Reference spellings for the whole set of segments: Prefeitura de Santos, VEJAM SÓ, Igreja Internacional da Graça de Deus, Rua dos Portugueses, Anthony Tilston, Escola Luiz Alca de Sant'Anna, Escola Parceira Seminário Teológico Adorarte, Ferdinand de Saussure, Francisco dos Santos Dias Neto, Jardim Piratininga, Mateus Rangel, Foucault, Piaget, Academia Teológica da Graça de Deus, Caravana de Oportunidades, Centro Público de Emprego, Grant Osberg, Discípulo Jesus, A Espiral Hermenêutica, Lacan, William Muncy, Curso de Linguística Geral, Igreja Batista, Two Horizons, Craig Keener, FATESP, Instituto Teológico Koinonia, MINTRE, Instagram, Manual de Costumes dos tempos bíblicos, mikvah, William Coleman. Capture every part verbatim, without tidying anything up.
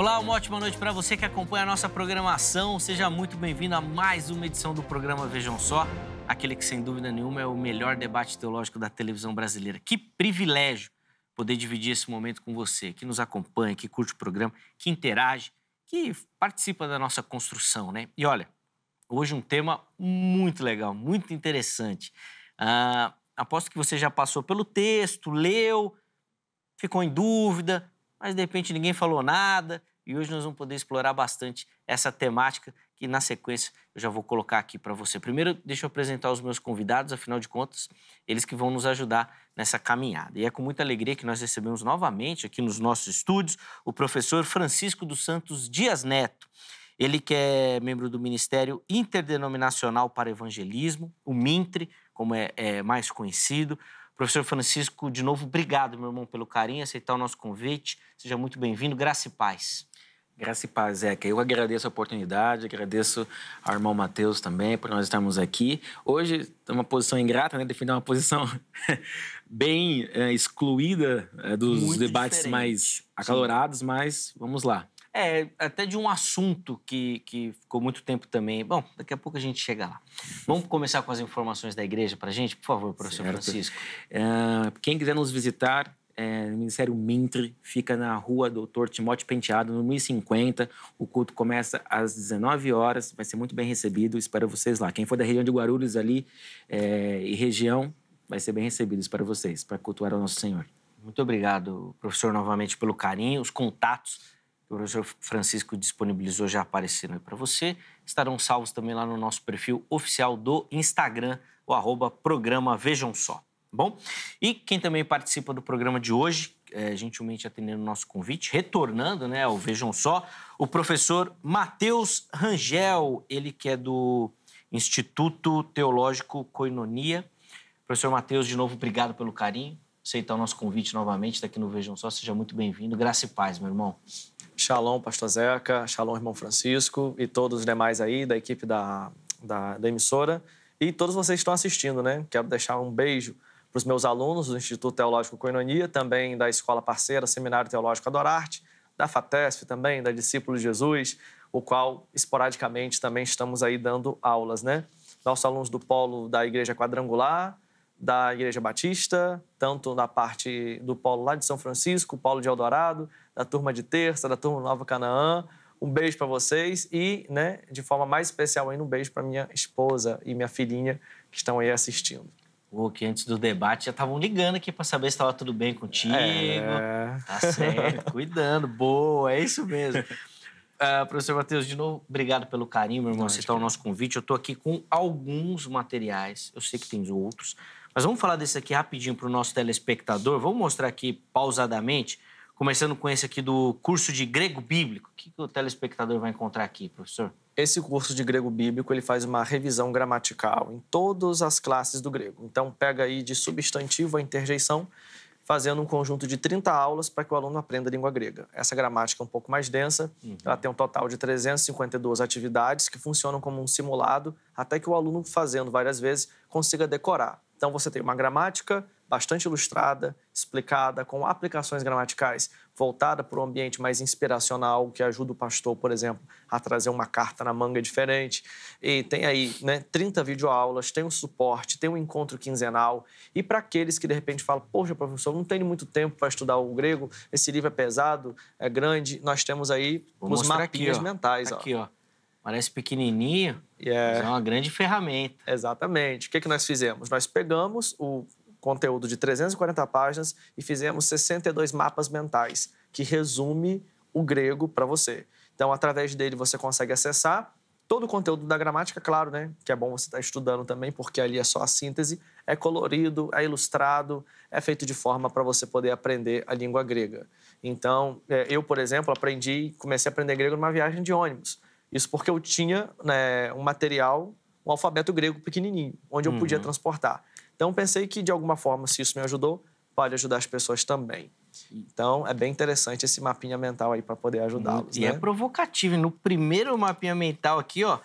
Olá, uma ótima noite para você que acompanha a nossa programação. Seja muito bem-vindo a mais uma edição do programa Vejam Só, aquele que, sem dúvida nenhuma, é o melhor debate teológico da televisão brasileira. Que privilégio poder dividir esse momento com você, que nos acompanha, que curte o programa, que interage, que participa da nossa construção, né? E olha, hoje um tema muito legal, muito interessante. Ah, aposto que você já passou pelo texto, leu, ficou em dúvida, mas de repente ninguém falou nada e hoje nós vamos poder explorar bastante essa temática que na sequência eu já vou colocar aqui para você. Primeiro, deixa eu apresentar os meus convidados, afinal de contas, eles que vão nos ajudar nessa caminhada. E é com muita alegria que nós recebemos novamente aqui nos nossos estúdios o professor Francisco dos Santos Dias Neto. Ele que é membro do Ministério Interdenominacional para Evangelismo, o MINTRE, como é, é mais conhecido. Professor Francisco, de novo, obrigado, meu irmão, pelo carinho, aceitar o nosso convite. Seja muito bem-vindo, graça e paz. Graça e paz, Zeca. Eu agradeço a oportunidade, agradeço ao irmão Mateus também por nós estarmos aqui. Hoje, uma posição ingrata, né? Defender uma posição bem é, excluída é, dos muito debates diferente, mais acalorados, sim, mas vamos lá. É, até de um assunto que, que ficou muito tempo também. Bom, daqui a pouco a gente chega lá. Vamos começar com as informações da igreja para a gente? Por favor, professor certo. Francisco. Uh, quem quiser nos visitar, é, o Ministério Mintre fica na rua doutor Timóteo Penteado, no mil e cinquenta. O culto começa às dezenove horas, vai ser muito bem recebido. Espero vocês lá. Quem for da região de Guarulhos ali é, e região, vai ser bem recebido. Espero vocês, para cultuar ao nosso Senhor. Muito obrigado, professor, novamente pelo carinho, os contatos o professor Francisco disponibilizou já aparecendo aí para você. Estarão salvos também lá no nosso perfil oficial do Instagram, o arroba programa Vejam Só, bom? E quem também participa do programa de hoje, é, gentilmente atendendo o nosso convite, retornando, né, ao Vejam Só, o professor Mateus Rangel, ele que é do Instituto Teológico Koinonia. Professor Mateus, de novo, obrigado pelo carinho. Aceitar o nosso convite novamente daqui no Vejam Só. Seja muito bem-vindo. Graça e paz, meu irmão. Shalom, pastor Zeca, shalom, irmão Francisco e todos os demais aí da equipe da, da, da emissora e todos vocês que estão assistindo, né? Quero deixar um beijo para os meus alunos do Instituto Teológico Koinonia, também da Escola Parceira Seminário Teológico Adorarte, da FATESP também, da Discípulo Jesus, o qual esporadicamente também estamos aí dando aulas, né? Nossos alunos do polo da Igreja Quadrangular, da Igreja Batista, tanto na parte do polo lá de São Francisco, polo de Eldorado, da turma de terça, da turma Nova Canaã. Um beijo para vocês e, né, de forma mais especial ainda, um beijo para minha esposa e minha filhinha que estão aí assistindo. Pô, que antes do debate já estavam ligando aqui para saber se estava tudo bem contigo. É... Tá certo, cuidando, boa, é isso mesmo. Uh, professor Mateus, de novo, obrigado pelo carinho, meu irmão, aceitar o nosso convite. Eu estou aqui com alguns materiais, eu sei que tem outros, mas vamos falar desse aqui rapidinho para o nosso telespectador. Vamos mostrar aqui pausadamente, começando com esse aqui do curso de grego bíblico. O que o telespectador vai encontrar aqui, professor? Esse curso de grego bíblico ele faz uma revisão gramatical em todas as classes do grego. Então, pega aí de substantivo a interjeição, fazendo um conjunto de trinta aulas para que o aluno aprenda a língua grega. Essa gramática é um pouco mais densa, uhum. Ela tem um total de trezentas e cinquenta e duas atividades que funcionam como um simulado, até que o aluno, fazendo várias vezes, consiga decorar. Então, você tem uma gramática bastante ilustrada, explicada, com aplicações gramaticais voltada para um ambiente mais inspiracional, que ajuda o pastor, por exemplo, a trazer uma carta na manga diferente. E tem aí, né, trinta videoaulas, tem um suporte, tem um encontro quinzenal. E para aqueles que, de repente, falam, poxa, professor, não tenho muito tempo para estudar o grego, esse livro é pesado, é grande, nós temos aí Vou os mapinhas aqui, ó, mentais. Aqui, ó. ó. Parece pequenininho, yeah, mas é uma grande ferramenta. Exatamente. O que, que nós fizemos? Nós pegamos o conteúdo de trezentas e quarenta páginas e fizemos sessenta e dois mapas mentais, que resume o grego para você. Então, através dele, você consegue acessar todo o conteúdo da gramática, claro, né? Que é bom você estar estudando também, porque ali é só a síntese. É colorido, é ilustrado, é feito de forma para você poder aprender a língua grega. Então, eu, por exemplo, aprendi, comecei a aprender grego numa viagem de ônibus. Isso porque eu tinha, né, um material, um alfabeto grego pequenininho, onde eu uhum. podia transportar. Então, pensei que, de alguma forma, se isso me ajudou, pode ajudar as pessoas também. Então, é bem interessante esse mapinha mental aí para poder ajudá-los. E né? é provocativo. No primeiro mapinha mental aqui, ó,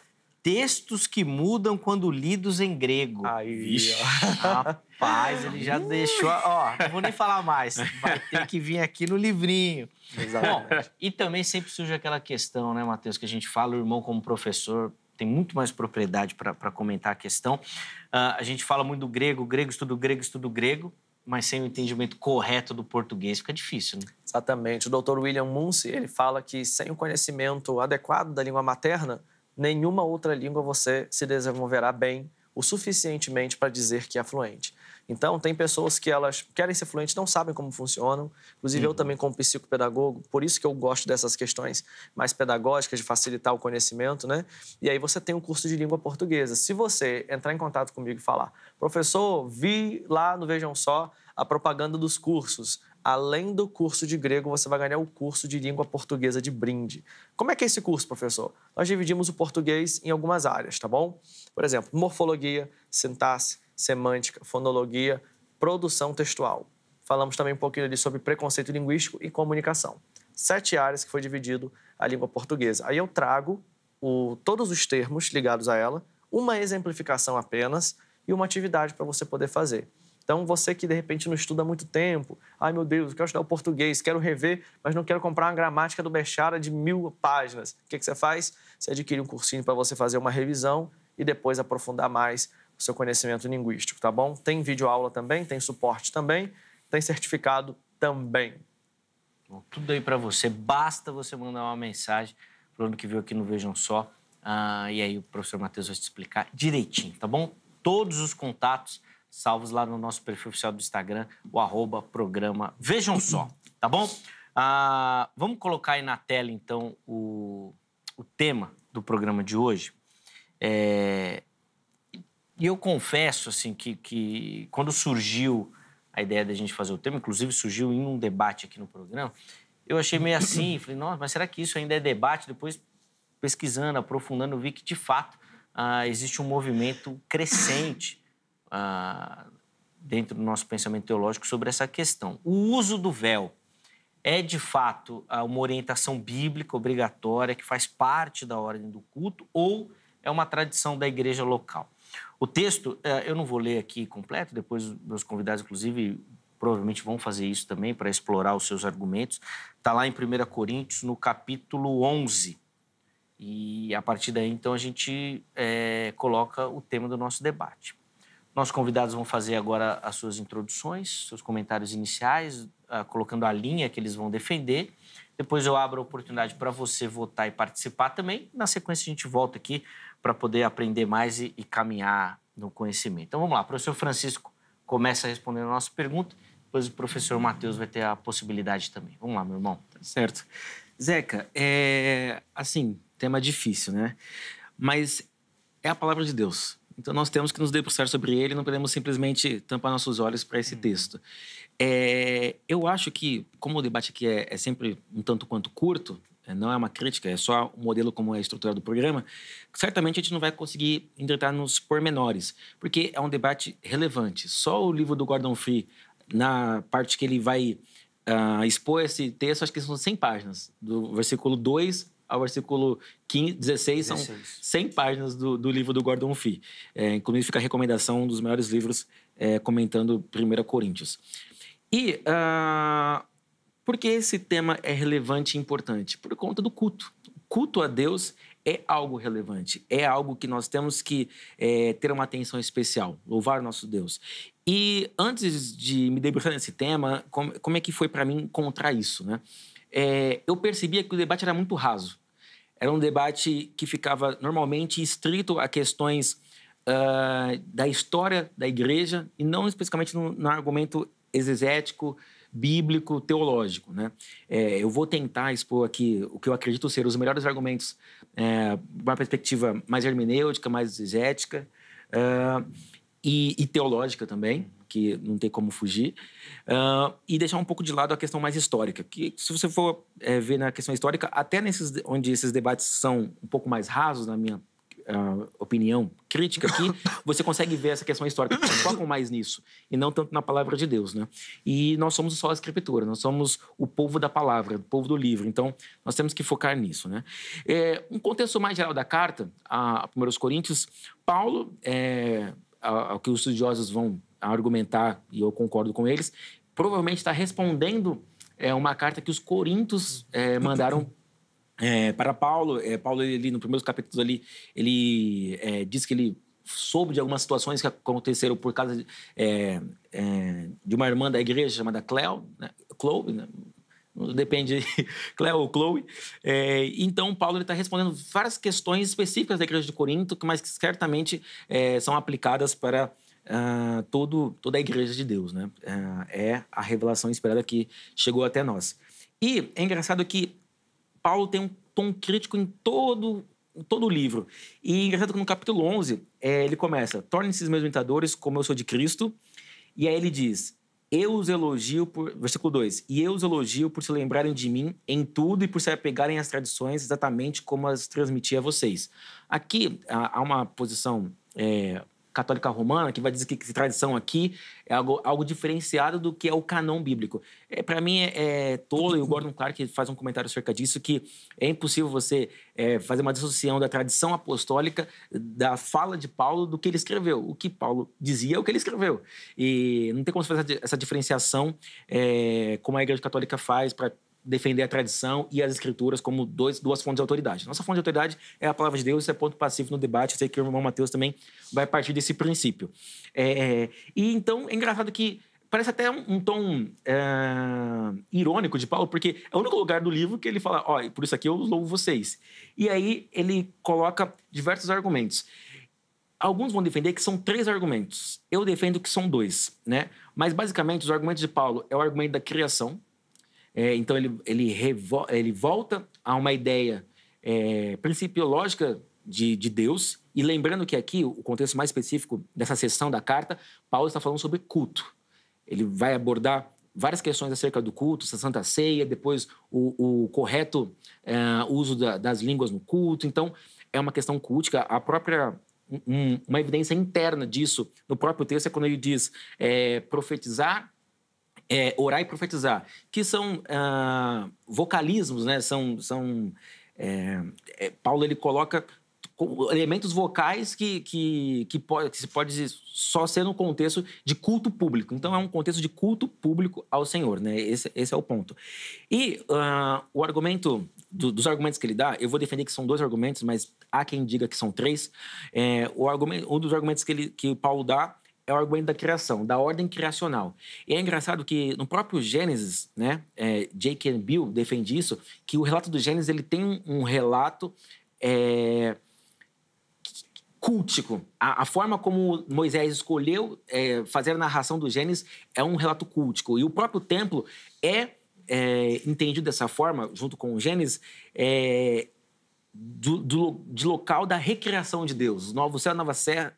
textos que mudam quando lidos em grego. Aí, Vixe, rapaz, ele já uh. deixou... Ó, não vou nem falar mais. Vai ter que vir aqui no livrinho. Exatamente. Bom, e também sempre surge aquela questão, né, Mateus, que a gente fala, o irmão como professor... tem muito mais propriedade para comentar a questão. Uh, a gente fala muito do grego, grego, estudo grego, estudo grego, mas sem o entendimento correto do português fica difícil, né? Exatamente. O doutor William Muncy, ele fala que sem o conhecimento adequado da língua materna, nenhuma outra língua você se desenvolverá bem o suficientemente para dizer que é fluente. Então, tem pessoas que elas querem ser fluentes, não sabem como funcionam. Inclusive, uhum. eu também, como psicopedagogo, por isso que eu gosto dessas questões mais pedagógicas, de facilitar o conhecimento, né? E aí você tem um curso de língua portuguesa. Se você entrar em contato comigo e falar, professor, vi lá no Vejam Só a propaganda dos cursos. Além do curso de grego, você vai ganhar o curso de língua portuguesa de brinde. Como é que é esse curso, professor? Nós dividimos o português em algumas áreas, tá bom? Por exemplo, morfologia, sintaxe, semântica, fonologia, produção textual. Falamos também um pouquinho ali sobre preconceito linguístico e comunicação. Sete áreas que foi dividido a língua portuguesa. Aí eu trago o, todos os termos ligados a ela, uma exemplificação apenas e uma atividade para você poder fazer. Então, você que, de repente, não estuda há muito tempo, ai, meu Deus, eu quero estudar o português, quero rever, mas não quero comprar uma gramática do Bechara de mil páginas. O que, que você faz? Você adquire um cursinho para você fazer uma revisão e depois aprofundar mais o seu conhecimento linguístico, tá bom? Tem videoaula também, tem suporte também, tem certificado também. Bom, tudo aí para você. Basta você mandar uma mensagem para o aluno que veio aqui no Vejam Só. Ah, e aí o professor Mateus vai te explicar direitinho, tá bom? Todos os contatos salvos lá no nosso perfil oficial do Instagram, o arroba programa Vejam Só, tá bom? Ah, vamos colocar aí na tela, então, o, o tema do programa de hoje. É... E eu confesso, assim, que, que quando surgiu a ideia da gente fazer o tema, inclusive surgiu em um debate aqui no programa, eu achei meio assim, falei, nossa, mas será que isso ainda é debate? Depois, pesquisando, aprofundando, eu vi que, de fato, ah, existe um movimento crescente ah, dentro do nosso pensamento teológico sobre essa questão. O uso do véu é, de fato, uma orientação bíblica obrigatória que faz parte da ordem do culto ou é uma tradição da igreja local? O texto, eu não vou ler aqui completo, depois meus convidados, inclusive, provavelmente vão fazer isso também para explorar os seus argumentos. Está lá em primeira Coríntios, no capítulo onze. E a partir daí, então, a gente é, coloca o tema do nosso debate. Nossos convidados vão fazer agora as suas introduções, seus comentários iniciais, colocando a linha que eles vão defender. Depois eu abro a oportunidade para você votar e participar também. Na sequência, a gente volta aqui para poder aprender mais e, e caminhar no conhecimento. Então, vamos lá. O professor Francisco começa respondendo a nossa pergunta, depois o professor Mateus vai ter a possibilidade também. Vamos lá, meu irmão. Tá certo. Zeca, é... assim, tema difícil, né? Mas é a palavra de Deus. Então, nós temos que nos debruçar sobre ele, não podemos simplesmente tampar nossos olhos para esse hum. texto. É, eu acho que, como o debate aqui é, é sempre um tanto quanto curto, não é uma crítica, é só um modelo como é a estrutura do programa, certamente a gente não vai conseguir entrar nos pormenores, porque é um debate relevante. Só o livro do Gordon Fee, na parte que ele vai uh, expor esse texto, acho que são cem páginas, do versículo dois... ao versículo quinze, dezesseis, são cem páginas do, do livro do Gordon Fee. É, inclusive, fica a recomendação, um dos melhores livros é, comentando primeira Coríntios. E uh, por que esse tema é relevante e importante? Por conta do culto. O culto a Deus é algo relevante, é algo que nós temos que é, ter uma atenção especial, louvar o nosso Deus. E antes de me debruçar nesse tema, como, como é que foi para mim encontrar isso, né? É, eu percebia que o debate era muito raso. Era um debate que ficava normalmente estrito a questões uh, da história da igreja e não especificamente no, no argumento exegético, bíblico, teológico, né? É, eu vou tentar expor aqui o que eu acredito ser os melhores argumentos, é, uma perspectiva mais hermenêutica, mais exegética uh, e, e teológica também, que não tem como fugir, uh, e deixar um pouco de lado a questão mais histórica, que se você for é, ver na questão histórica, até nesses, onde esses debates são um pouco mais rasos, na minha uh, opinião crítica aqui, você consegue ver essa questão histórica. Eles focam mais nisso e não tanto na palavra de Deus, né? E nós somos só a escritura, nós somos o povo da palavra, o povo do livro. Então, nós temos que focar nisso, né? É, um contexto mais geral da carta, a primeira aos Coríntios, Paulo, é, o que os estudiosos vão argumentar, e eu concordo com eles, provavelmente está respondendo é, uma carta que os coríntios é, mandaram É, para Paulo, é, Paulo ele, no primeiro capítulo ali, ele é, diz que ele soube de algumas situações que aconteceram por causa de, é, é, de uma irmã da igreja chamada Cleo, né? Chloe, né? Depende, Cleo ou Chloe. É, então, Paulo está respondendo várias questões específicas da igreja de Corinto, mas que certamente é, são aplicadas para uh, todo, toda a igreja de Deus, né? Uh, é a revelação esperada que chegou até nós. E é engraçado que Paulo tem um tom crítico em todo, em todo o livro. E engraçado que no capítulo onze, é, ele começa: tornem-se meus imitadores como eu sou de Cristo. E aí ele diz, eu os elogio por... Versículo dois. E eu os elogio por se lembrarem de mim em tudo e por se apegarem às tradições exatamente como as transmiti a vocês. Aqui há uma posição é, católica romana que vai dizer que, que tradição aqui é algo, algo diferenciado do que é o canon bíblico. É, para mim é, é tolo, e o Gordon Clark faz um comentário acerca disso, que é impossível você é, fazer uma dissociação da tradição apostólica da fala de Paulo do que ele escreveu. O que Paulo dizia é o que ele escreveu. E não tem como você fazer essa diferenciação é, como a Igreja Católica faz para defender a tradição e as escrituras como dois, duas fontes de autoridade. Nossa fonte de autoridade é a palavra de Deus, isso é ponto passivo no debate. Eu sei que o irmão Mateus também vai partir desse princípio. É, e então, é engraçado que parece até um, um tom é, irônico de Paulo, porque é o único lugar do livro que ele fala, ó, oh, por isso aqui eu louvo vocês. E aí ele coloca diversos argumentos. Alguns vão defender que são três argumentos. Eu defendo que são dois, né? Mas basicamente os argumentos de Paulo é o argumento da criação. É, então, ele, ele, revo, ele volta a uma ideia é, principiológica de, de Deus. E lembrando que aqui, o contexto mais específico dessa sessão da carta, Paulo está falando sobre culto. Ele vai abordar várias questões acerca do culto, essa Santa Ceia, depois o, o correto é, uso da, das línguas no culto. Então, é uma questão cultica. A própria... Um, uma evidência interna disso no próprio texto é quando ele diz é, profetizar, É, orar e profetizar, que são ah, vocalismos, né? São, são é, é, Paulo ele coloca elementos vocais que, que, que, pode, que se pode só ser no contexto de culto público. Então, é um contexto de culto público ao Senhor, né? Esse, esse é o ponto. E ah, o argumento, do, dos argumentos que ele dá, eu vou defender que são dois argumentos, mas há quem diga que são três. É, o argumento, um dos argumentos que, ele, que Paulo dá é o argumento da criação, da ordem criacional. E é engraçado que no próprio Gênesis, né, é, Jay Kay Bill defende isso, que o relato do Gênesis ele tem um relato é, cultico. A, a forma como Moisés escolheu é, fazer a narração do Gênesis é um relato cultico. E o próprio templo é, é entendido dessa forma, junto com o Gênesis, é, Do, do, de local da recriação de Deus. Novo céu, nova serra,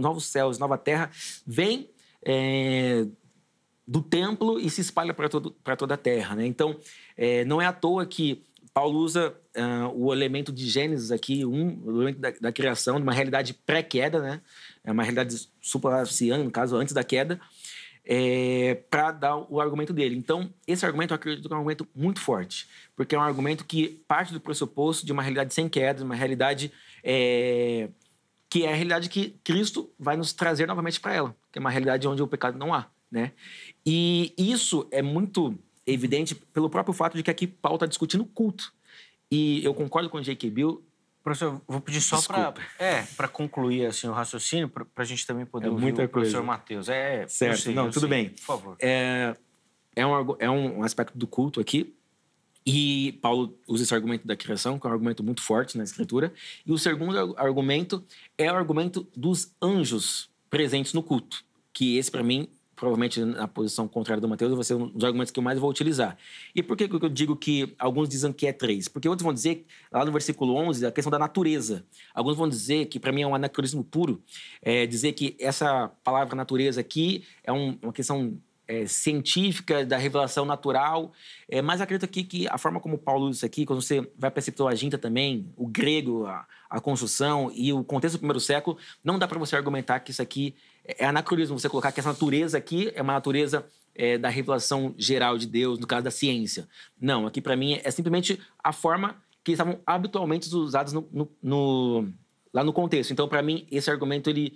novos céus, nova terra vem é, do templo e se espalha para toda a terra, né? Então, é, não é à toa que Paulo usa uh, o elemento de Gênesis aqui, um, o elemento da, da criação, de uma realidade pré-queda, né? É uma realidade supra-oceana, no caso, antes da queda, É, para dar o argumento dele. Então, esse argumento eu acredito que é um argumento muito forte, porque é um argumento que parte do pressuposto de uma realidade sem queda, uma realidade é, que é a realidade que Cristo vai nos trazer novamente para ela, que é uma realidade onde o pecado não há, né? E isso é muito evidente pelo próprio fato de que aqui Paulo está discutindo culto. E eu concordo com o Jay Kay Bill. Professor, vou pedir só para é, concluir assim, o raciocínio, para a gente também poder é ouvir muita o coisa. Professor Mateus. É, certo. Sei, Não, tudo sei. bem. Por favor. É, é, um, é um aspecto do culto aqui. E Paulo usa esse argumento da criação, que é um argumento muito forte na Escritura. E o segundo argumento é o argumento dos anjos presentes no culto. Que esse, para mim, provavelmente na posição contrária do Mateus, vai ser um dos argumentos que eu mais vou utilizar. E por que eu digo que alguns dizem que é três? Porque outros vão dizer, lá no versículo onze, a questão da natureza. Alguns vão dizer, que para mim é um anacronismo puro, é dizer que essa palavra natureza aqui é um, uma questão é, científica, da revelação natural, é, mas acredito aqui que a forma como Paulo usa isso aqui, quando você vai para a Septuaginta também, o grego, a, a construção e o contexto do primeiro século, não dá para você argumentar que isso aqui é anacronismo, você colocar que essa natureza aqui é uma natureza é, da revelação geral de Deus, no caso da ciência. Não, aqui para mim é simplesmente a forma que estavam habitualmente usados no, no, no, lá no contexto. Então, para mim, esse argumento ele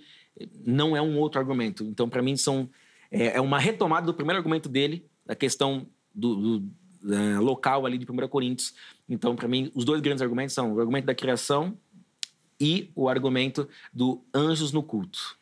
não é um outro argumento. Então, para mim, são, é, é uma retomada do primeiro argumento dele, da questão do, do da local ali de primeiro Coríntios. Então, para mim, os dois grandes argumentos são o argumento da criação e o argumento do anjos no culto.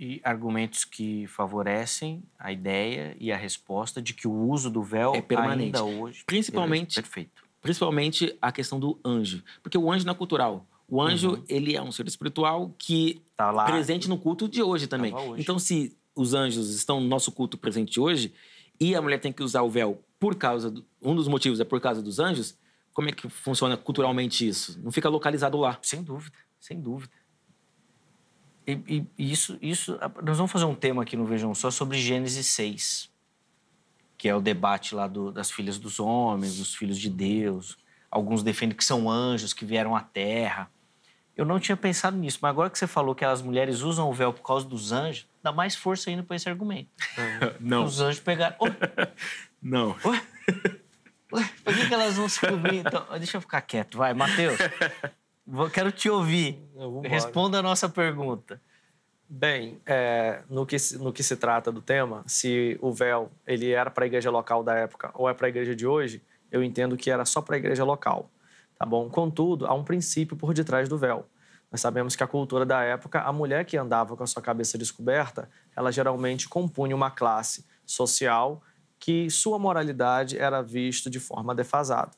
E argumentos que favorecem a ideia e a resposta de que o uso do véu é permanente. Ainda hoje... Principalmente... Perfeito. Principalmente a questão do anjo, porque o anjo não é cultural. O anjo, uhum. ele é um ser espiritual que tá lá, presente no culto de hoje também. Hoje. Então, se os anjos estão no nosso culto presente hoje e a mulher tem que usar o véu por causa... Do, um dos motivos é por causa dos anjos, como é que funciona culturalmente isso? Não fica localizado lá. Sem dúvida, sem dúvida. E, e isso, isso... Nós vamos fazer um tema aqui no Vejam Só sobre Gênesis seis. Que é o debate lá do, das filhas dos homens, dos filhos de Deus. Alguns defendem que são anjos que vieram à Terra. Eu não tinha pensado nisso, mas agora que você falou que as mulheres usam o véu por causa dos anjos, dá mais força ainda para esse argumento. Não. Os anjos pegaram... Oh. Não. Ué? Ué? Por que, que elas vão se cobrir? Então, deixa eu ficar quieto, vai. Mateus, vou, quero te ouvir. Responda a nossa pergunta. Bem, é, no, que, no que se trata do tema, se o véu ele era para a igreja local da época ou é para a igreja de hoje, eu entendo que era só para a igreja local, tá bom? Contudo, há um princípio por detrás do véu. Nós sabemos que a cultura da época, a mulher que andava com a sua cabeça descoberta, ela geralmente compunha uma classe social que sua moralidade era vista de forma defasada.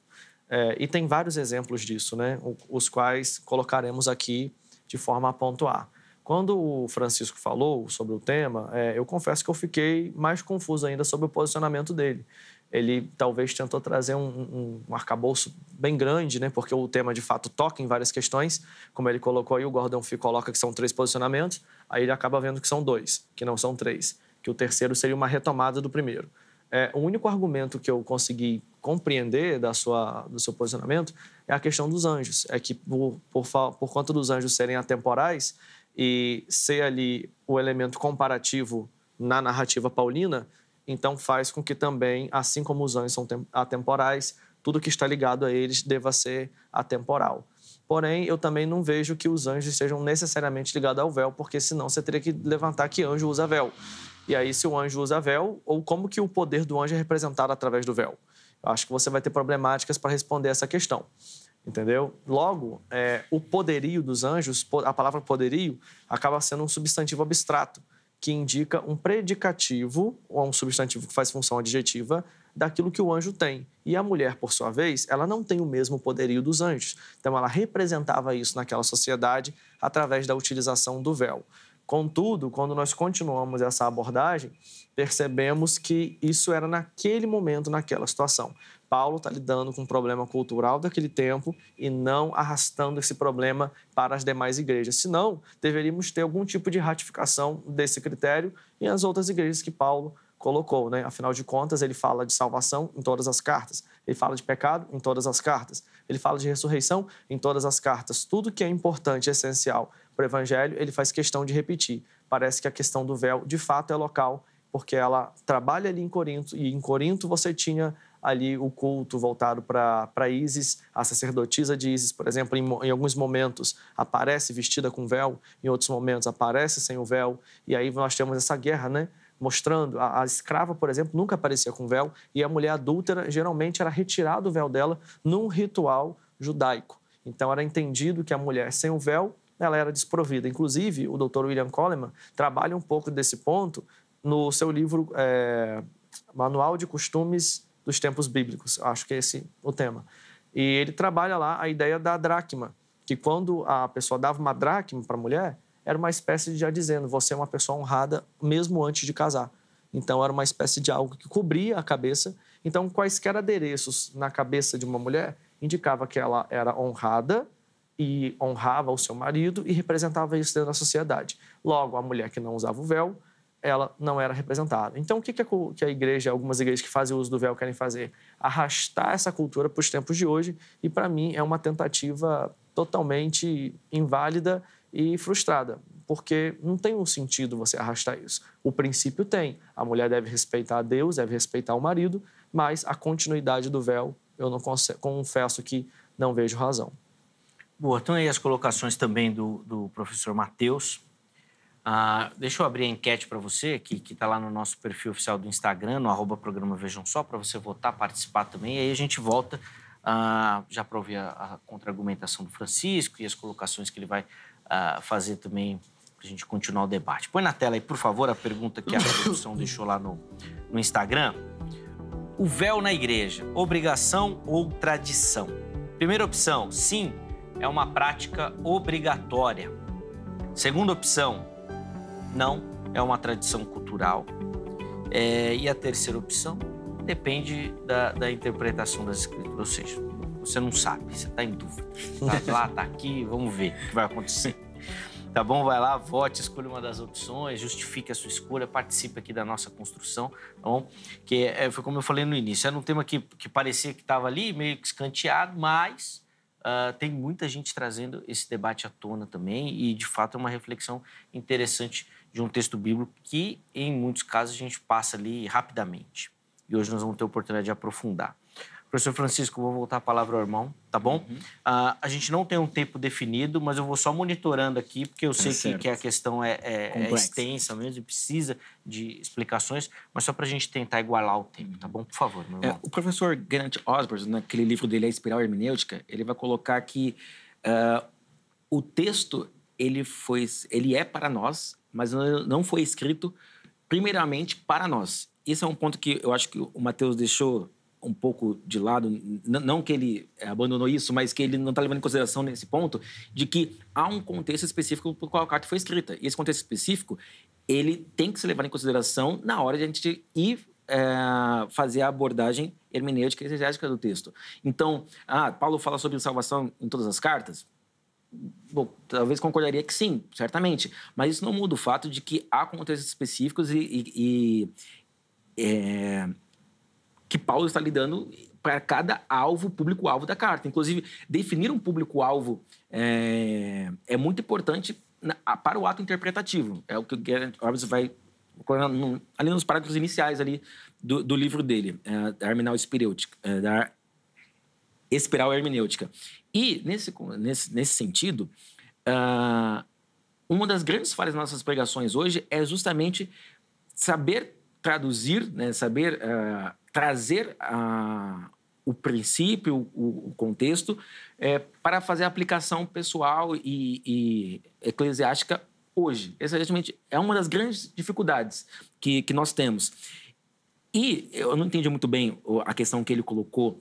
É, e tem vários exemplos disso, né? Os quais colocaremos aqui de forma a pontuar. Quando o Francisco falou sobre o tema, é, eu confesso que eu fiquei mais confuso ainda sobre o posicionamento dele. Ele talvez tentou trazer um, um, um arcabouço bem grande, né? Porque o tema, de fato, toca em várias questões. Como ele colocou aí, o Gordon Fee coloca que são três posicionamentos, aí ele acaba vendo que são dois, que não são três, que o terceiro seria uma retomada do primeiro. É, o único argumento que eu consegui compreender da sua, do seu posicionamento é a questão dos anjos. É que, por, por, por conta dos anjos serem atemporais, e ser ali o elemento comparativo na narrativa paulina, então faz com que também, assim como os anjos são atemporais, tudo que está ligado a eles deva ser atemporal. Porém, eu também não vejo que os anjos sejam necessariamente ligados ao véu, porque senão você teria que levantar que anjo usa véu. E aí, se o anjo usa véu, ou como que o poder do anjo é representado através do véu? Eu acho que você vai ter problemáticas para responder essa questão. Entendeu? Logo, é, o poderio dos anjos, a palavra poderio, acaba sendo um substantivo abstrato, que indica um predicativo, ou um substantivo que faz função adjetiva, daquilo que o anjo tem. E a mulher, por sua vez, ela não tem o mesmo poderio dos anjos. Então, ela representava isso naquela sociedade através da utilização do véu. Contudo, quando nós continuamos essa abordagem, percebemos que isso era naquele momento, naquela situação. Paulo está lidando com um problema cultural daquele tempo e não arrastando esse problema para as demais igrejas. Senão, deveríamos ter algum tipo de ratificação desse critério em as outras igrejas que Paulo colocou, né? Afinal de contas, ele fala de salvação em todas as cartas. Ele fala de pecado em todas as cartas. Ele fala de ressurreição em todas as cartas. Tudo que é importante, essencial para o evangelho, ele faz questão de repetir. Parece que a questão do véu, de fato, é local, porque ela trabalha ali em Corinto, e em Corinto você tinha ali o culto voltado para Ísis, a sacerdotisa de Ísis, por exemplo, em, em alguns momentos aparece vestida com véu, em outros momentos aparece sem o véu, e aí nós temos essa guerra, né? Mostrando, a, a escrava, por exemplo, nunca aparecia com véu e a mulher adúltera geralmente era retirada o véu dela num ritual judaico. Então, era entendido que a mulher sem o véu, ela era desprovida. Inclusive, o doutor William Coleman trabalha um pouco desse ponto no seu livro é, Manual de Costumes dos Tempos Bíblicos. Acho que esse é o tema. E ele trabalha lá a ideia da dracma, que quando a pessoa dava uma dracma para a mulher, era uma espécie de já dizendo, você é uma pessoa honrada mesmo antes de casar. Então, era uma espécie de algo que cobria a cabeça. Então, quaisquer adereços na cabeça de uma mulher indicava que ela era honrada e honrava o seu marido e representava isso dentro da sociedade. Logo, a mulher que não usava o véu, ela não era representada. Então, o que, que, a, que a igreja, algumas igrejas que fazem uso do véu querem fazer? Arrastar essa cultura para os tempos de hoje e, para mim, é uma tentativa totalmente inválida e frustrada, porque não tem um sentido você arrastar isso. O princípio tem. A mulher deve respeitar a Deus, deve respeitar o marido, mas a continuidade do véu, eu não confesso que não vejo razão. Boa, estão aí as colocações também do, do professor Mateus. Ah, deixa eu abrir a enquete para você, que está lá no nosso perfil oficial do Instagram, no arroba programa Vejam Só, para você votar, participar também. E aí a gente volta, ah, já para ouvir a, a contra-argumentação do Francisco e as colocações que ele vai ah, fazer também, para a gente continuar o debate. Põe na tela aí, por favor, a pergunta que a produção deixou lá no, no Instagram. O véu na igreja, obrigação ou tradição? Primeira opção, sim, é uma prática obrigatória. Segunda opção, não, é uma tradição cultural. É, e a terceira opção depende da, da interpretação das escrituras, ou seja, você não sabe, você está em dúvida. Está lá, está aqui, vamos ver o que vai acontecer. Tá bom? Vai lá, vote, escolha uma das opções, justifique a sua escolha, participe aqui da nossa construção, tá bom? Que é, foi como eu falei no início, era um tema que, que parecia que estava ali, meio que escanteado, mas... Uh, tem muita gente trazendo esse debate à tona também e, de fato, é uma reflexão interessante de um texto bíblico que, em muitos casos, a gente passa ali rapidamente. E hoje nós vamos ter a oportunidade de aprofundar. Professor Francisco, vou voltar a palavra ao irmão, tá bom? Uhum. Uh, a gente não tem um tempo definido, mas eu vou só monitorando aqui, porque eu sei é que, que a questão é, é, é extensa mesmo e precisa de explicações, mas só para a gente tentar igualar o tempo, tá bom? Por favor, meu irmão. É, o professor Grant Osberg, naquele livro dele, A Espiral Hermenêutica, ele vai colocar que uh, o texto, ele, foi, ele é para nós, mas não foi escrito primeiramente para nós. Isso é um ponto que eu acho que o Mateus deixou um pouco de lado, não que ele abandonou isso, mas que ele não está levando em consideração nesse ponto, de que há um contexto específico por qual a carta foi escrita. E esse contexto específico, ele tem que ser levado em consideração na hora de a gente ir é, fazer a abordagem hermenêutica e exegética do texto. Então, ah, Paulo fala sobre salvação em todas as cartas? Bom, talvez concordaria que sim, certamente. Mas isso não muda o fato de que há contextos específicos e... e, e é, que Paulo está lidando para cada alvo, público-alvo da carta. Inclusive, definir um público-alvo é, é muito importante na, para o ato interpretativo. É o que o Gerard Orbs vai no, ali nos parágrafos iniciais ali do, do livro dele, é, da, é, da Espiral Hermenêutica. E, nesse, nesse, nesse sentido, uh, uma das grandes falhas das nossas pregações hoje é justamente saber traduzir, né, saber... Uh, trazer ah, o princípio, o, o contexto, é, para fazer a aplicação pessoal e, e eclesiástica hoje. Essa é uma das grandes dificuldades que, que nós temos. E eu não entendi muito bem a questão que ele colocou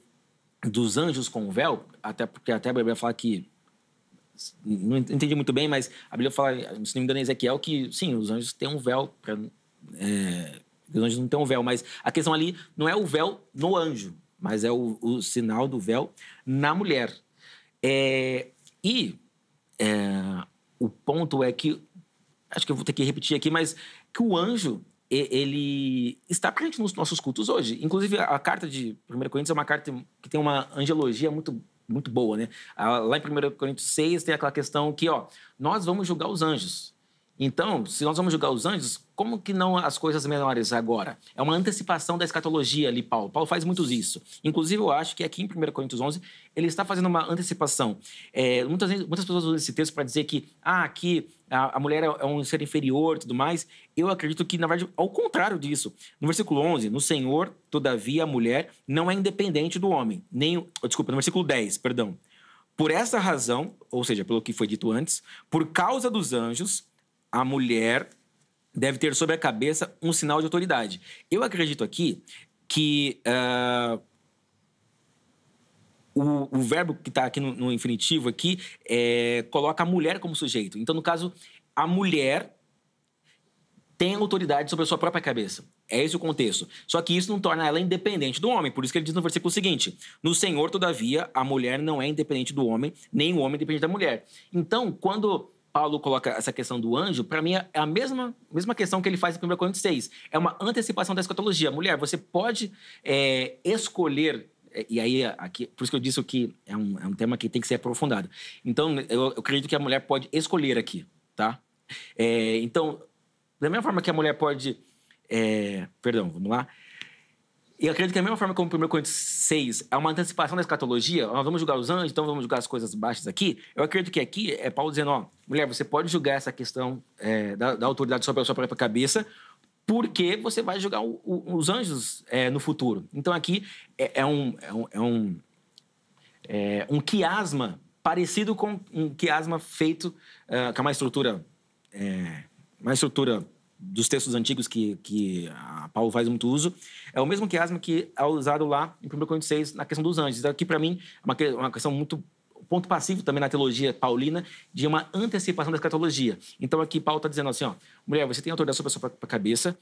dos anjos com o véu, até porque até a Bíblia fala que... Não entendi muito bem, mas a Bíblia fala, se não me engano, em Ezequiel, que sim, os anjos têm um véu para... É, os anjos não têm um véu, mas a questão ali não é o véu no anjo, mas é o, o sinal do véu na mulher. É, e é, o ponto é que, acho que eu vou ter que repetir aqui, mas que o anjo, ele está presente nos nossos cultos hoje. Inclusive, a carta de primeira Coríntios é uma carta que tem uma angelologia muito, muito boa, né? Lá em primeira Coríntios seis tem aquela questão que, ó, nós vamos julgar os anjos. Então, se nós vamos julgar os anjos, como que não as coisas menores agora? É uma antecipação da escatologia ali, Paulo. Paulo faz muito isso. Inclusive, eu acho que aqui em primeira Coríntios onze, ele está fazendo uma antecipação. É, muitas, muitas pessoas usam esse texto para dizer que ah, aqui a, a mulher é um ser inferior e tudo mais. Eu acredito que, na verdade, ao contrário disso. No versículo onze, no Senhor, todavia, a mulher não é independente do homem. Nem, desculpa, no versículo dez, perdão. Por essa razão, ou seja, pelo que foi dito antes, por causa dos anjos... A mulher deve ter sobre a cabeça um sinal de autoridade. Eu acredito aqui que uh, o, o verbo que está aqui no, no infinitivo aqui é, coloca a mulher como sujeito. Então, no caso, a mulher tem autoridade sobre a sua própria cabeça. É esse o contexto. Só que isso não torna ela independente do homem. Por isso que ele diz no versículo seguinte, no Senhor, todavia, a mulher não é independente do homem, nem o homem é independente da mulher. Então, quando... Paulo coloca essa questão do anjo, para mim é a mesma, mesma questão que ele faz em primeiro Coríntios seis. É uma antecipação da escatologia. Mulher, você pode é, escolher... E aí, aqui, por isso que eu disse que é um, é um tema que tem que ser aprofundado. Então, eu, eu acredito que a mulher pode escolher aqui, tá? É, então, da mesma forma que a mulher pode... É, perdão, vamos lá. Eu acredito que da mesma forma como o primeiro Coríntios seis é uma antecipação da escatologia, nós vamos julgar os anjos, então vamos julgar as coisas baixas aqui. Eu acredito que aqui é Paulo dizendo, ó, mulher, você pode julgar essa questão é, da, da autoridade sobre a sua própria cabeça, porque você vai julgar o, o, os anjos é, no futuro. Então aqui é, é, um, é, um, é, um, é um quiasma parecido com um quiasma feito uh, com uma estrutura, é, uma estrutura dos textos antigos que, que a Paulo faz muito uso. É o mesmo quiasma que é usado lá em primeiro Coríntios seis na questão dos anjos. Então aqui para mim é uma, uma questão muito... ponto passivo também na teologia paulina, de uma antecipação da escatologia. Então, aqui Paulo está dizendo assim, ó, mulher, você tem autoridade sobre a sua cabeça,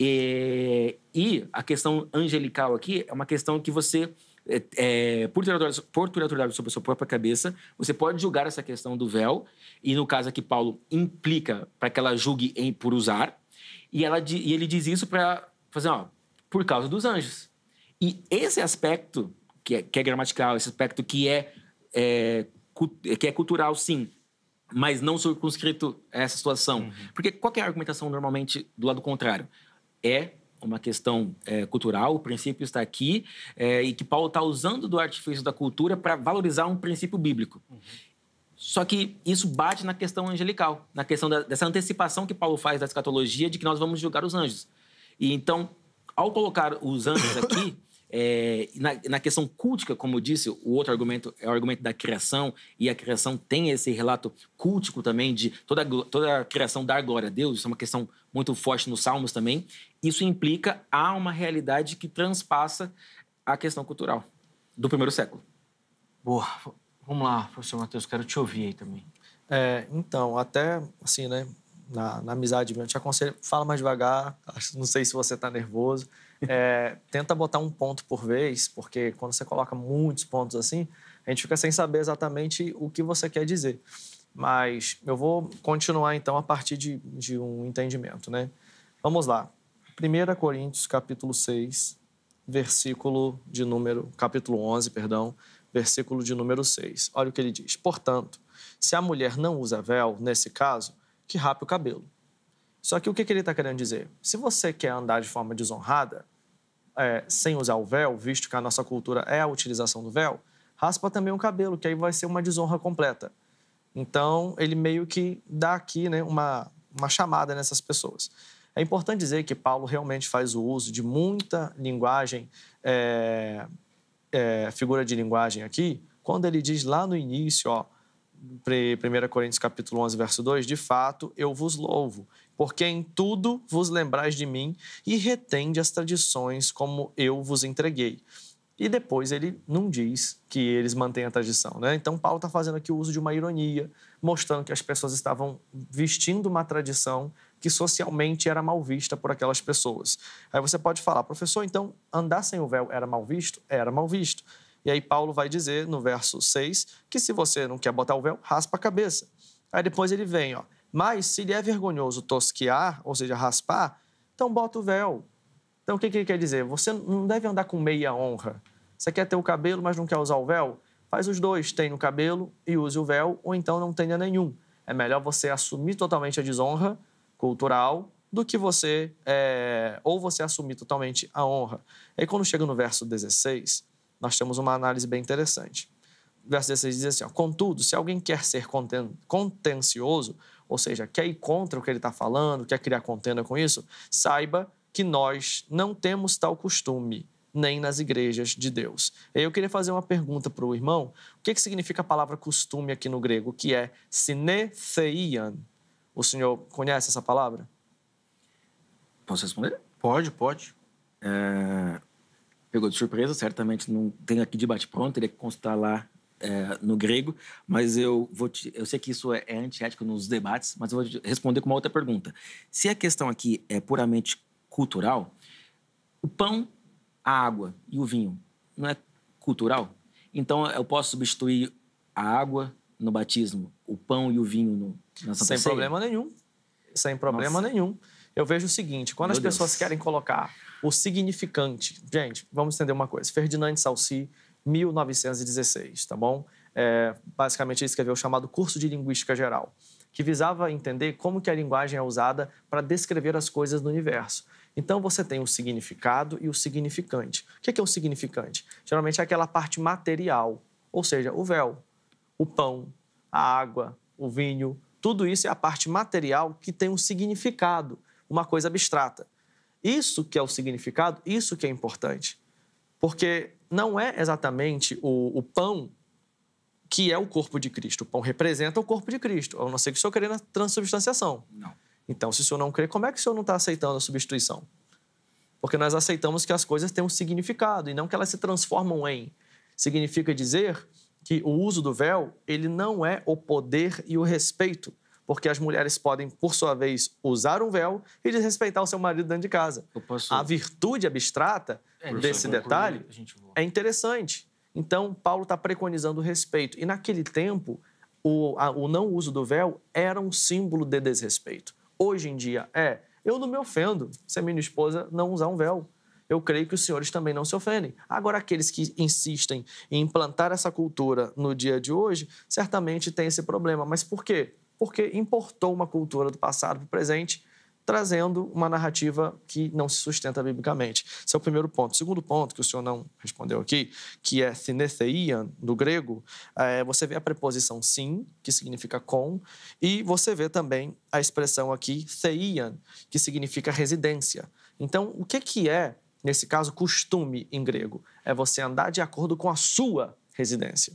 e, e a questão angelical aqui é uma questão que você, é, por ter autoridade sobre a sua própria cabeça, você pode julgar essa questão do véu, e no caso aqui Paulo implica para que ela julgue em, por usar, e, ela, e ele diz isso para fazer, ó, por causa dos anjos. E esse aspecto, que é, que é gramatical, esse aspecto que é É, que é cultural, sim, mas não circunscrito a essa situação. Uhum. Porque qual que é a argumentação normalmente do lado contrário? É uma questão é, cultural, o princípio está aqui, é, e que Paulo está usando do artifício da cultura para valorizar um princípio bíblico. Uhum. Só que isso bate na questão angelical, na questão da, dessa antecipação que Paulo faz da escatologia de que nós vamos julgar os anjos. E então, ao colocar os anjos aqui... É, na, na questão cultica, como eu disse, o outro argumento é o argumento da criação, e a criação tem esse relato cultico também de toda, toda a criação dar glória a Deus. Isso é uma questão muito forte nos Salmos também. Isso implica há uma realidade que transpassa a questão cultural do primeiro século. Boa. Vamos lá, professor Mateus, quero te ouvir aí também. É, então, até assim, né, na, na amizade, eu te aconselho, fala mais devagar, não sei se você está nervoso. É, tenta botar um ponto por vez, porque quando você coloca muitos pontos assim, a gente fica sem saber exatamente o que você quer dizer. Mas eu vou continuar, então, a partir de, de um entendimento, né? Vamos lá. primeiro Coríntios, capítulo seis, versículo de número... Capítulo onze, perdão, versículo de número seis. Olha o que ele diz. Portanto, se a mulher não usa véu, nesse caso, que rape o cabelo. Só que o que, que ele está querendo dizer? Se você quer andar de forma desonrada, é, sem usar o véu, visto que a nossa cultura é a utilização do véu, raspa também o cabelo, que aí vai ser uma desonra completa. Então, ele meio que dá aqui, né, uma, uma chamada nessas pessoas. É importante dizer que Paulo realmente faz o uso de muita linguagem, é, é, figura de linguagem aqui, quando ele diz lá no início, ó, primeiro Coríntios, capítulo onze, verso dois, de fato, eu vos louvo, porque em tudo vos lembrais de mim e retende as tradições como eu vos entreguei. E depois ele não diz que eles mantêm a tradição, né? Então, Paulo está fazendo aqui o uso de uma ironia, mostrando que as pessoas estavam vestindo uma tradição que socialmente era mal vista por aquelas pessoas. Aí você pode falar, professor, então, andar sem o véu era mal visto? Era mal visto. E aí Paulo vai dizer, no verso seis, que se você não quer botar o véu, raspa a cabeça. Aí depois ele vem, ó, mas se lhe é vergonhoso tosquiar, ou seja, raspar, então bota o véu. Então o que, que ele quer dizer? Você não deve andar com meia honra. Você quer ter o cabelo, mas não quer usar o véu? Faz os dois, tenha o cabelo e use o véu, ou então não tenha nenhum. É melhor você assumir totalmente a desonra cultural do que você... É... ou você assumir totalmente a honra. Aí quando chega no verso dezesseis... nós temos uma análise bem interessante. O verso dezesseis diz assim, ó, contudo, se alguém quer ser conten- contencioso, ou seja, quer ir contra o que ele está falando, quer criar contenda com isso, saiba que nós não temos tal costume, nem nas igrejas de Deus. Eu queria fazer uma pergunta para o irmão. O que, que significa a palavra costume aqui no grego, que é sinetheian? O senhor conhece essa palavra? Posso responder? Pode, pode. É... Pegou de surpresa, certamente não tem aqui de bate-pronto, teria que constar lá é, no grego, mas eu vou te, eu sei que isso é, é antiético nos debates, mas eu vou te responder com uma outra pergunta. Se a questão aqui é puramente cultural, o pão, a água e o vinho não é cultural? Então eu posso substituir a água no batismo, o pão e o vinho no, na Santa Ceia? Sem problema nenhum. Sem problema Nossa. nenhum. Eu vejo o seguinte, quando Meu as pessoas Deus. querem colocar o significante... Gente, vamos entender uma coisa. Ferdinand de Saussure, mil novecentos e dezesseis, tá bom? É, basicamente, ele escreveu o chamado Curso de Linguística Geral, que visava entender como que a linguagem é usada para descrever as coisas no universo. Então, você tem o significado e o significante. O que é o significante? Geralmente, é aquela parte material, ou seja, o véu, o pão, a água, o vinho. Tudo isso é a parte material que tem um significado, uma coisa abstrata. Isso que é o significado, isso que é importante. Porque não é exatamente o, o pão que é o corpo de Cristo. O pão representa o corpo de Cristo, a não ser que o senhor crê na transubstanciação. Não. Então, se o senhor não crê, como é que o senhor não está aceitando a substituição? Porque nós aceitamos que as coisas têm um significado e não que elas se transformam em. Significa dizer que o uso do véu, ele não é o poder e o respeito, porque as mulheres podem, por sua vez, usar um véu e desrespeitar o seu marido dentro de casa. Posso... A virtude abstrata é, desse detalhe é interessante. Então, Paulo está preconizando o respeito. E naquele tempo, o, a, o não uso do véu era um símbolo de desrespeito. Hoje em dia é, eu não me ofendo se a minha esposa não usar um véu. Eu creio que os senhores também não se ofendem. Agora, aqueles que insistem em implantar essa cultura no dia de hoje, certamente tem esse problema. Mas por quê? Porque importou uma cultura do passado para o presente, trazendo uma narrativa que não se sustenta biblicamente. Esse é o primeiro ponto. O segundo ponto, que o senhor não respondeu aqui, que é sinetheian, do grego, é, você vê a preposição sim, que significa com, e você vê também a expressão aqui theian, que significa residência. Então, o que, que é, nesse caso, costume em grego? É você andar de acordo com a sua residência.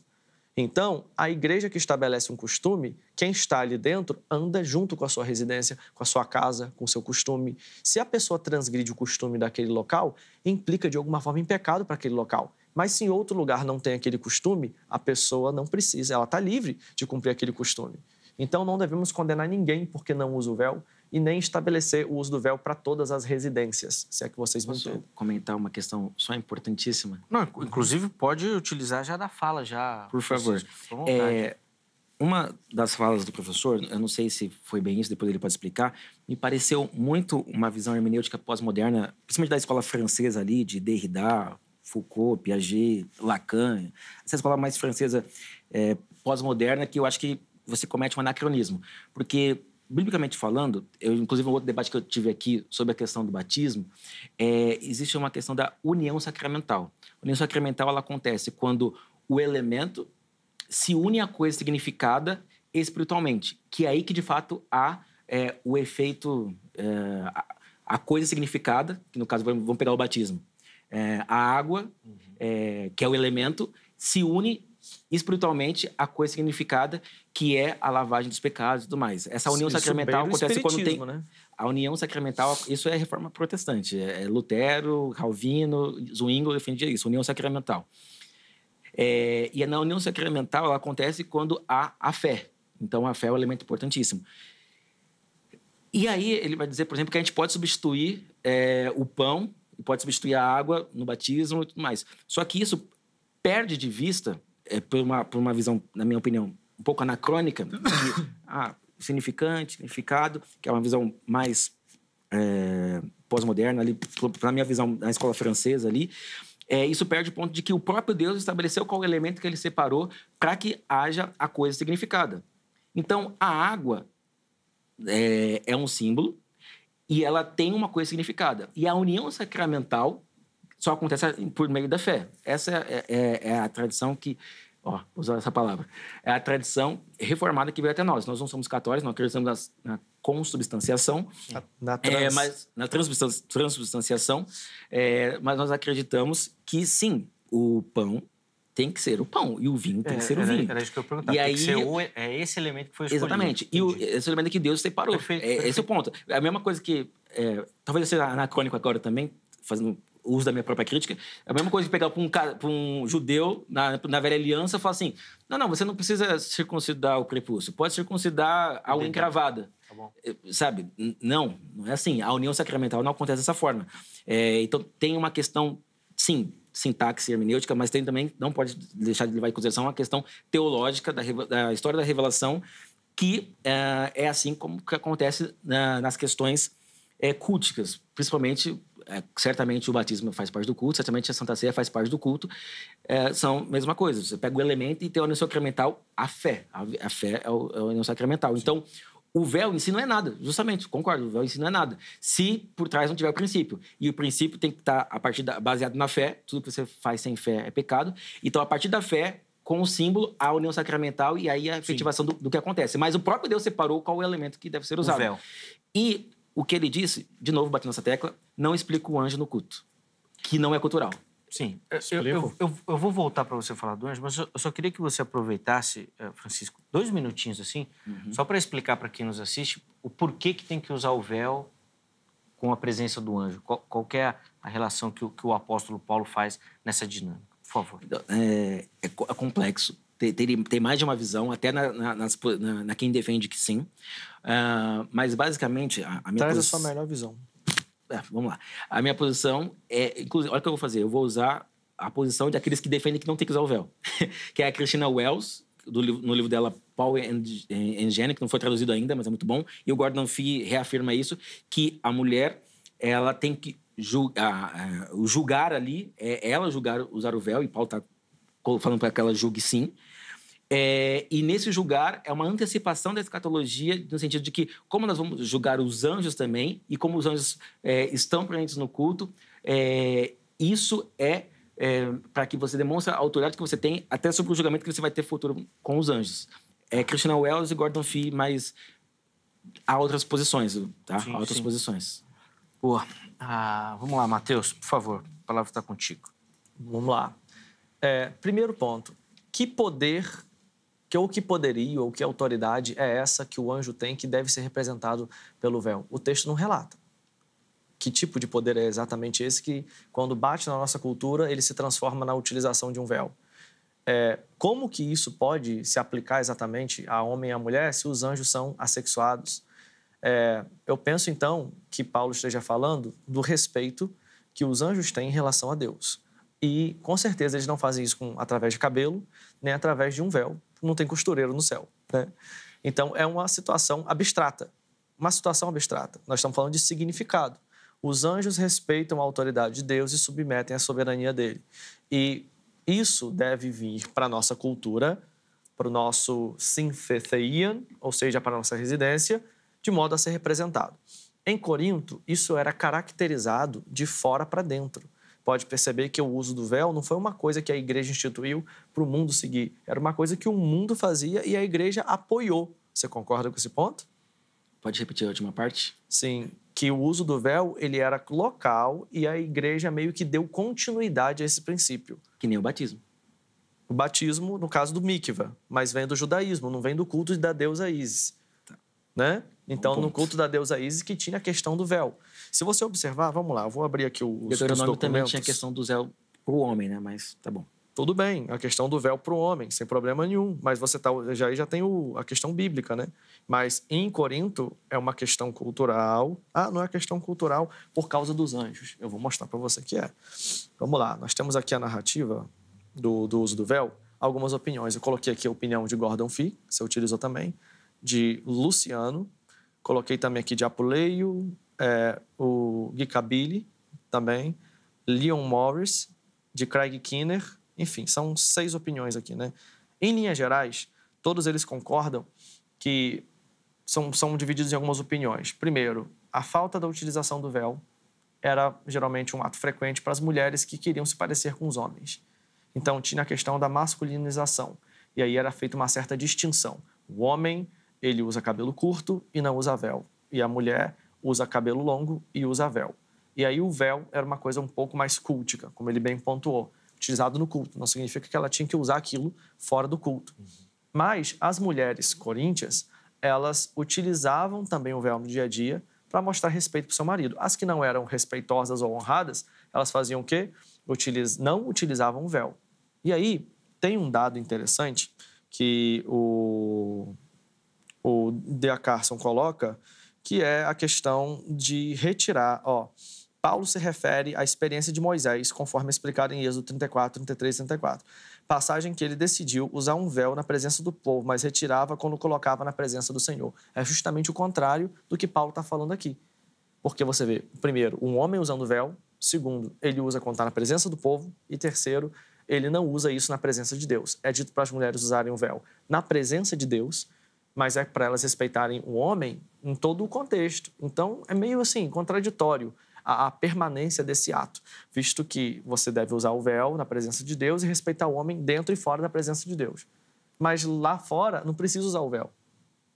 Então, a igreja que estabelece um costume, quem está ali dentro anda junto com a sua residência, com a sua casa, com o seu costume. Se a pessoa transgride o costume daquele local, implica de alguma forma em pecado para aquele local. Mas se em outro lugar não tem aquele costume, a pessoa não precisa, ela está livre de cumprir aquele costume. Então, não devemos condenar ninguém porque não usa o véu e nem estabelecer o uso do véu para todas as residências, se é que vocês me entendem. Posso comentar uma questão só importantíssima? Não, inclusive pode utilizar já da fala, já... Por favor. É, uma das falas do professor, eu não sei se foi bem isso, depois ele pode explicar, me pareceu muito uma visão hermenêutica pós-moderna, principalmente da escola francesa ali, de Derrida, Foucault, Piaget, Lacan, essa escola mais francesa é, pós-moderna, que eu acho que você comete um anacronismo, porque... Biblicamente falando, eu, inclusive um outro debate que eu tive aqui sobre a questão do batismo, é, existe uma questão da união sacramental. A união sacramental ela acontece quando o elemento se une à coisa significada espiritualmente, que é aí que de fato há é, o efeito, é, a coisa significada, que no caso vamos pegar o batismo, é, a água, uhum. é, que é o elemento, se une espiritualmente a coisa significada que é a lavagem dos pecados e tudo mais. Essa união isso sacramental acontece quando tem... Né? A união sacramental, isso é reforma protestante. É Lutero, Calvino, Zwingli defendia isso, união sacramental. É, e na união sacramental ela acontece quando há a fé. Então a fé é um elemento importantíssimo. E aí ele vai dizer, por exemplo, que a gente pode substituir é, o pão, pode substituir a água no batismo e tudo mais. Só que isso perde de vista... É, por, uma, por uma visão, na minha opinião, um pouco anacrônica, de, ah, significante, significado, que é uma visão mais é, pós-moderna, ali, na minha visão, na escola francesa ali, é, isso perde o ponto de que o próprio Deus estabeleceu qual elemento que ele separou para que haja a coisa significada. Então, a água é, é um símbolo e ela tem uma coisa significada. E a união sacramental só acontece por meio da fé. Essa é, é, é a tradição que... Ó, vou usar essa palavra. É a tradição reformada que veio até nós. Nós não somos católicos, nós acreditamos na, na consubstanciação. Na, na, trans... é, mas, na transubstan- transubstanciação. É, mas nós acreditamos que, sim, o pão tem que ser o pão e o vinho tem é, que ser o vinho. Era, era isso que eu perguntava. E aí, o, é esse elemento que foi escolhido. Exatamente. E o, esse elemento que Deus separou. Perfeito, perfeito. É, esse é o ponto. A mesma coisa que... É, talvez eu seja anacrônico agora também, fazendo... o uso da minha própria crítica, é a mesma coisa que pegar para um, para um judeu na, na velha aliança e falar assim, não, não, você não precisa circuncidar o prepúcio, pode circuncidar a unha encravada. Tá bom. Sabe? Não, não é assim. A união sacramental não acontece dessa forma. É, então, tem uma questão, sim, sintaxe e hermenêutica, mas tem também, não pode deixar de levar em consideração, a questão teológica da, da história da revelação, que uh, é assim como que acontece na, nas questões é, culticas, principalmente... É, certamente o batismo faz parte do culto, certamente a Santa Ceia faz parte do culto, é, são a mesma coisa. Você pega o elemento e tem a união sacramental, a fé. A, a fé é, o, é a união sacramental. Sim. Então, o véu em si não é nada, justamente, concordo, o véu em si não é nada. Se por trás não tiver o princípio. E o princípio tem que estar a partir da, baseado na fé, tudo que você faz sem fé é pecado. Então, a partir da fé, com o símbolo, a união sacramental e aí a efetivação do, do que acontece. Mas o próprio Deus separou qual é o elemento que deve ser usado. O véu. E... o que ele disse, de novo batendo nessa tecla, não explica o anjo no culto, que não é cultural. Sim, eu, eu, eu, eu vou voltar para você falar do anjo, mas eu só queria que você aproveitasse, Francisco, dois minutinhos assim, uhum. só para explicar para quem nos assiste o porquê que tem que usar o véu com a presença do anjo. Qual, qual é a relação que o, que o apóstolo Paulo faz nessa dinâmica? Por favor. É, é complexo. Tem, tem, tem mais de uma visão, até na, na, nas, na, na quem defende que sim. Uh, mas, basicamente, a, a minha Traz posi... a sua melhor visão. É, vamos lá. A minha posição é... Inclusive, olha o que eu vou fazer. Eu vou usar a posição de aqueles que defendem que não tem que usar o véu. Que é a Christina Wells, do, no livro dela, Power and, and Gender, que não foi traduzido ainda, mas é muito bom. E o Gordon Fee reafirma isso, que a mulher, ela tem que julgar, julgar ali, é ela julgar usar o véu, e Paulo está falando para que ela julgue sim. É, e nesse julgar é uma antecipação da escatologia, no sentido de que como nós vamos julgar os anjos também, e como os anjos é, estão presentes no culto, é, isso é, é para que você demonstre a autoridade que você tem até sobre o julgamento que você vai ter futuro com os anjos. É, Christina Wells e Gordon Fee, mas há outras posições, tá? Sim, há outras sim. posições. Boa. Ah, vamos lá, Mateus, por favor, a palavra está contigo. Vamos lá. É, primeiro ponto, que poder, que, ou que poderia, ou que autoridade é essa que o anjo tem que deve ser representado pelo véu? O texto não relata. Que tipo de poder é exatamente esse que, quando bate na nossa cultura, ele se transforma na utilização de um véu? É, como que isso pode se aplicar exatamente a homem e a mulher se os anjos são assexuados? É, eu penso, então, que Paulo esteja falando do respeito que os anjos têm em relação a Deus. E, com certeza, eles não fazem isso com, através de cabelo, nem através de um véu. Não tem costureiro no céu, né? Então, é uma situação abstrata. Uma situação abstrata. Nós estamos falando de significado. Os anjos respeitam a autoridade de Deus e submetem à soberania dele. E isso deve vir para a nossa cultura, para o nosso sinfetheian, ou seja, para a nossa residência, de modo a ser representado. Em Corinto, isso era caracterizado de fora para dentro. Pode perceber que o uso do véu não foi uma coisa que a igreja instituiu para o mundo seguir. Era uma coisa que o mundo fazia e a igreja apoiou. Você concorda com esse ponto? Pode repetir a última parte? Sim, que o uso do véu ele era local e a igreja meio que deu continuidade a esse princípio. Que nem o batismo. O batismo, no caso do mikvah, mas vem do judaísmo, não vem do culto da deusa Ísis. Tá. Né? Então, no culto da deusa Ísis, que tinha a questão do véu. Se você observar, vamos lá, eu vou abrir aqui os, os documentos. Deuteronômio também tinha a questão do véu para o homem, né? Mas tá bom. Tudo bem, a questão do véu para o homem, sem problema nenhum. Mas você tá, já, já tem o, a questão bíblica, né? Mas em Corinto é uma questão cultural. Ah, não é questão cultural por causa dos anjos. Eu vou mostrar para você que é. Vamos lá, nós temos aqui a narrativa do, do uso do véu. Algumas opiniões. Eu coloquei aqui a opinião de Gordon Fee, você utilizou também, de Luciano. Coloquei também aqui de Apuleio, é, o Guicabili também, Leon Morris, de Craig Keener. Enfim, são seis opiniões aqui, né? Em linhas gerais, todos eles concordam que são, são divididos em algumas opiniões. Primeiro, a falta da utilização do véu era geralmente um ato frequente para as mulheres que queriam se parecer com os homens. Então, tinha a questão da masculinização. E aí era feita uma certa distinção. O homem... ele usa cabelo curto e não usa véu. E a mulher usa cabelo longo e usa véu. E aí o véu era uma coisa um pouco mais cultica, como ele bem pontuou, utilizado no culto. Não significa que ela tinha que usar aquilo fora do culto. Uhum. Mas as mulheres coríntias, elas utilizavam também o véu no dia a dia para mostrar respeito para o seu marido. As que não eram respeitosas ou honradas, elas faziam o quê? Utiliz... Não utilizavam o véu. E aí tem um dado interessante que o... o D A Carson coloca, que é a questão de retirar, ó, Paulo se refere à experiência de Moisés, conforme explicado em Êxodo trinta e quatro, trinta e três e trinta e quatro, passagem que ele decidiu usar um véu na presença do povo, mas retirava quando o colocava na presença do Senhor. É justamente o contrário do que Paulo está falando aqui. Porque você vê, primeiro, um homem usando véu, segundo, ele usa quando está na presença do povo, e terceiro, ele não usa isso na presença de Deus. É dito para as mulheres usarem o véu na presença de Deus, mas é para elas respeitarem o homem em todo o contexto. Então, é meio assim, contraditório a, a permanência desse ato, visto que você deve usar o véu na presença de Deus e respeitar o homem dentro e fora da presença de Deus. Mas lá fora, não precisa usar o véu.